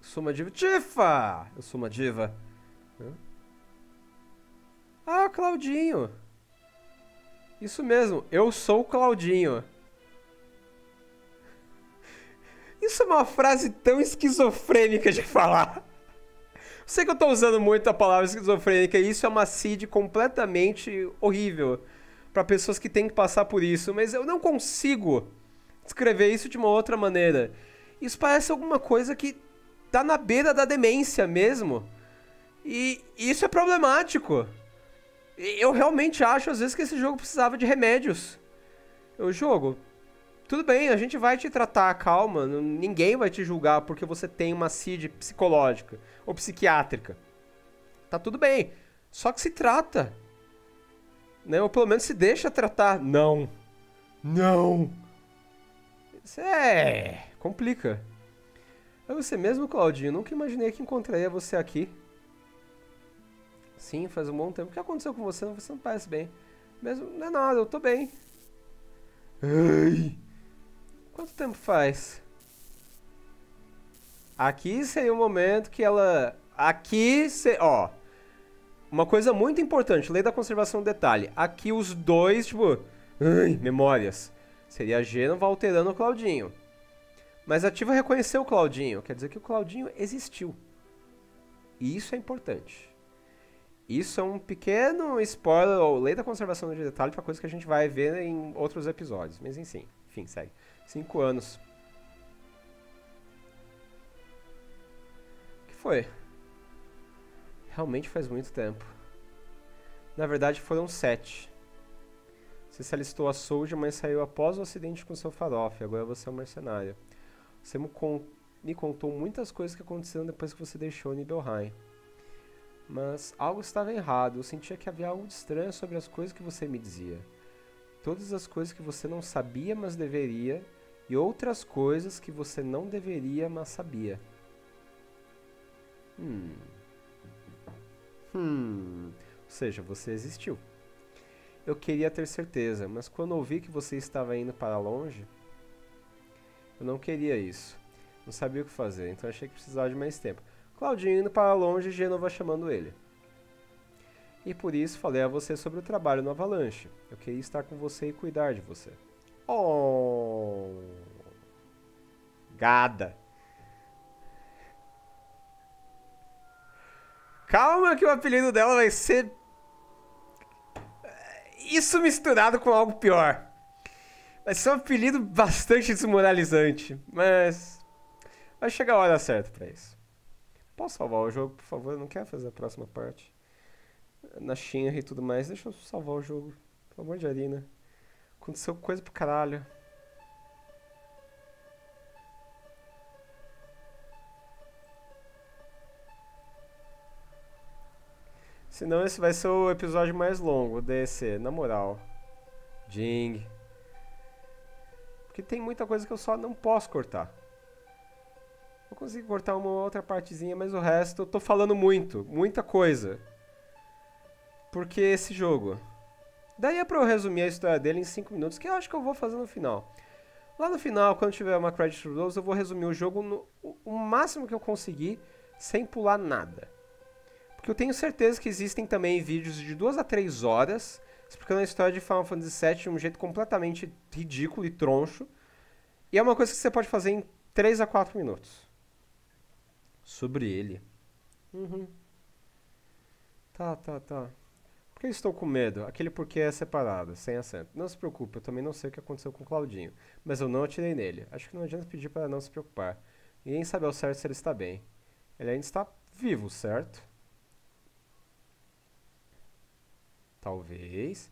Sou uma diva. Tifa! Eu sou uma diva. Ah, Claudinho. Isso mesmo. Eu sou o Claudinho. Isso é uma frase tão esquizofrênica de falar. Sei que eu tô usando muito a palavra esquizofrênica e isso é uma cid completamente horrível para pessoas que têm que passar por isso, mas eu não consigo descrever isso de uma outra maneira. Isso parece alguma coisa que tá na beira da demência mesmo. E isso é problemático. Eu realmente acho, às vezes, que esse jogo precisava de remédios. O jogo, tudo bem, a gente vai te tratar, calma. Ninguém vai te julgar porque você tem uma CID psicológica ou psiquiátrica. Tá tudo bem. Só que se trata. Né? Ou pelo menos se deixa tratar. Não. Não. Isso é... complica. É você mesmo, Claudinho. Nunca imaginei que encontraria você aqui. Sim, faz um bom tempo. O que aconteceu com você? Você não parece bem. Mesmo... não é nada, eu tô bem. Ai. Quanto tempo faz? Aqui seria o momento que ela... aqui... ó... uma coisa muito importante, lei da conservação do detalhe. Aqui os dois, tipo... ai, memórias. Seria a Jenova alterando o Claudinho. Mas a Tifa reconheceu o Claudinho. Quer dizer que o Claudinho existiu. E isso é importante. Isso é um pequeno spoiler, ou lei da conservação do detalhe, pra coisa que a gente vai ver em outros episódios. Mas enfim, segue. 5 anos. O que foi? Realmente faz muito tempo. Na verdade foram 7. Você se alistou a Soldier, mas saiu após o acidente com seu farofa. Agora você é um mercenário. Você me contou muitas coisas que aconteceram depois que você deixou Nibelheim. Mas algo estava errado. Eu sentia que havia algo de estranho sobre as coisas que você me dizia. Todas as coisas que você não sabia, mas deveria. E outras coisas que você não deveria, mas sabia. Ou seja, você existiu. Eu queria ter certeza, mas quando ouvi que você estava indo para longe, eu não queria isso. Não sabia o que fazer, então achei que precisava de mais tempo. Claudinho indo para longe e Jenova chamando ele. E por isso falei a você sobre o trabalho no Avalanche. Eu queria estar com você e cuidar de você. Oh! Gada! Calma que o apelido dela vai ser... isso misturado com algo pior. Vai ser um apelido bastante desmoralizante, mas... vai chegar a hora certa pra isso. Posso salvar o jogo, por favor? Eu não quero fazer a próxima parte. Na Shinra e tudo mais. Deixa eu salvar o jogo. Pelo amor de Arina. Aconteceu coisa pro caralho. Senão esse vai ser o episódio mais longo, DSC, na moral. Ding. Porque tem muita coisa que eu só não posso cortar. Vou conseguir cortar uma outra partezinha, mas o resto eu tô falando muito. Muita coisa. Porque esse jogo... daí é pra eu resumir a história dele em 5 minutos, que eu acho que eu vou fazer no final. Lá no final, quando tiver uma Credit Rolls, eu vou resumir o jogo no o máximo que eu conseguir, sem pular nada. Porque eu tenho certeza que existem também vídeos de 2 a 3 horas explicando a história de Final Fantasy VII de um jeito completamente ridículo e troncho. E é uma coisa que você pode fazer em 3 a 4 minutos. Sobre ele. Uhum. Tá. Por que eu estou com medo? Aquele porque é separado, sem acento. Não se preocupe, eu também não sei o que aconteceu com o Claudinho. Mas eu não atirei nele. Acho que não adianta pedir para não se preocupar. Ninguém sabe ao certo se ele está bem. Ele ainda está vivo, certo? Talvez.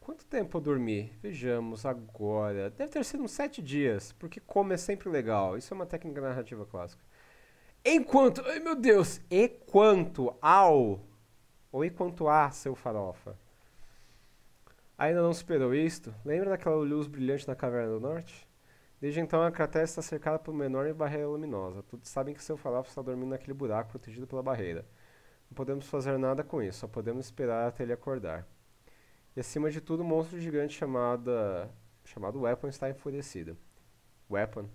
Quanto tempo eu dormi? Vejamos agora. Deve ter sido uns 7 dias, porque comer é sempre legal. Isso é uma técnica narrativa clássica. Enquanto... Ai, meu Deus! E quanto ao... Ou enquanto a, seu farofa. Ainda não superou isto? Lembra daquela luz brilhante na Caverna do Norte? Desde então a cratera está cercada por uma enorme barreira luminosa. Todos sabem que seu farofa está dormindo naquele buraco protegido pela barreira. Não podemos fazer nada com isso, só podemos esperar até ele acordar. E acima de tudo, um monstro gigante chamado Weapon está enfurecido. Weapon?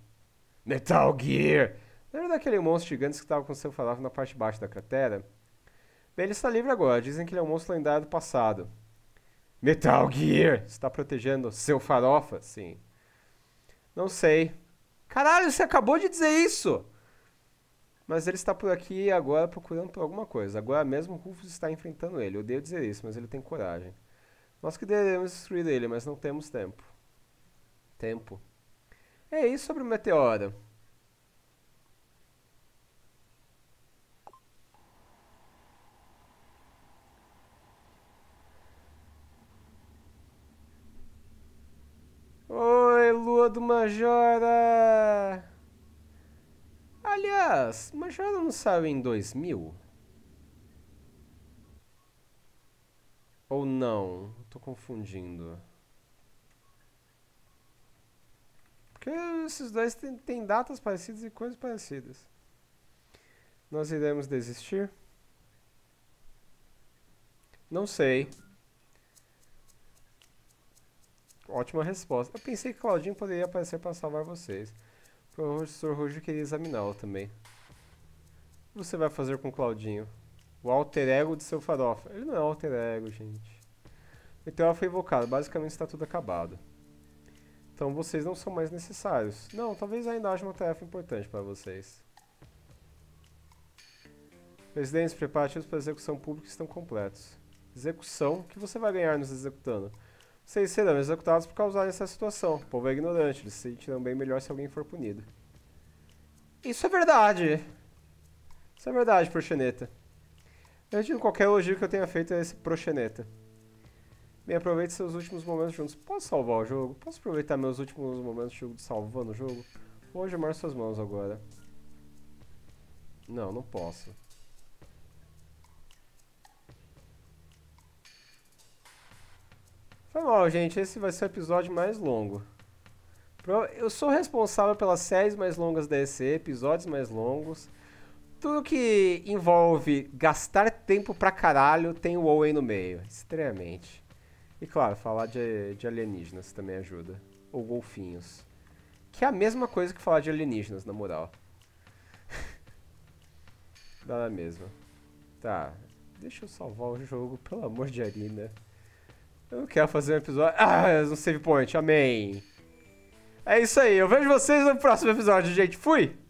Metal Gear! Lembra daquele monstro gigante que estava com seu falafel na parte de baixo da cratera? Bem, ele está livre agora. Dizem que ele é um monstro lendário do passado. Metal Gear! Está protegendo seu farofa? Sim. Não sei. Caralho, você acabou de dizer isso! Mas ele está por aqui agora procurando por alguma coisa. Agora mesmo o Rufus está enfrentando ele. Eu odeio dizer isso, mas ele tem coragem. Nós que devemos destruir ele, mas não temos tempo. Tempo. É isso sobre o meteoro. Oi, Lua do Majora! Aliás, Majora não saiu em 2000? Ou não? Tô confundindo. Porque esses dois têm datas parecidas e coisas parecidas. Nós iremos desistir? Não sei. Ótima resposta. Eu pensei que Claudinho poderia aparecer para salvar vocês. O professor Rojo queria examiná-lo também. O que você vai fazer com Claudinho? O alter ego de seu farofa. Ele não é alter ego, gente. O meteoro foi invocado. Basicamente está tudo acabado. Então vocês não são mais necessários. Não, talvez ainda haja uma tarefa importante para vocês. Presidentes, preparativos para execução pública estão completos. Execução? O que você vai ganhar nos executando? Vocês serão executados por causarem essa situação. O povo é ignorante, eles se sentirão bem melhor se alguém for punido. Isso é verdade! Isso é verdade, proxeneta. Eu retiro qualquer elogio que eu tenha feito a esse proxeneta. Bem, aproveite seus últimos momentos juntos. Posso salvar o jogo? Posso aproveitar meus últimos momentos de salvando o jogo? Vou gemar suas mãos agora. Não, não posso. Foi mal, gente. Esse vai ser o episódio mais longo. Eu sou responsável pelas séries mais longas da EC, episódios mais longos. Tudo que envolve gastar tempo pra caralho tem o Owen no meio, estranhamente. E claro, falar de alienígenas também ajuda. Ou golfinhos. Que é a mesma coisa que falar de alienígenas, na moral. Dá na mesma. Tá, deixa eu salvar o jogo, pelo amor de Arina. Eu não quero fazer um episódio... Ah, um save point, amém. É isso aí, eu vejo vocês no próximo episódio, gente. Fui!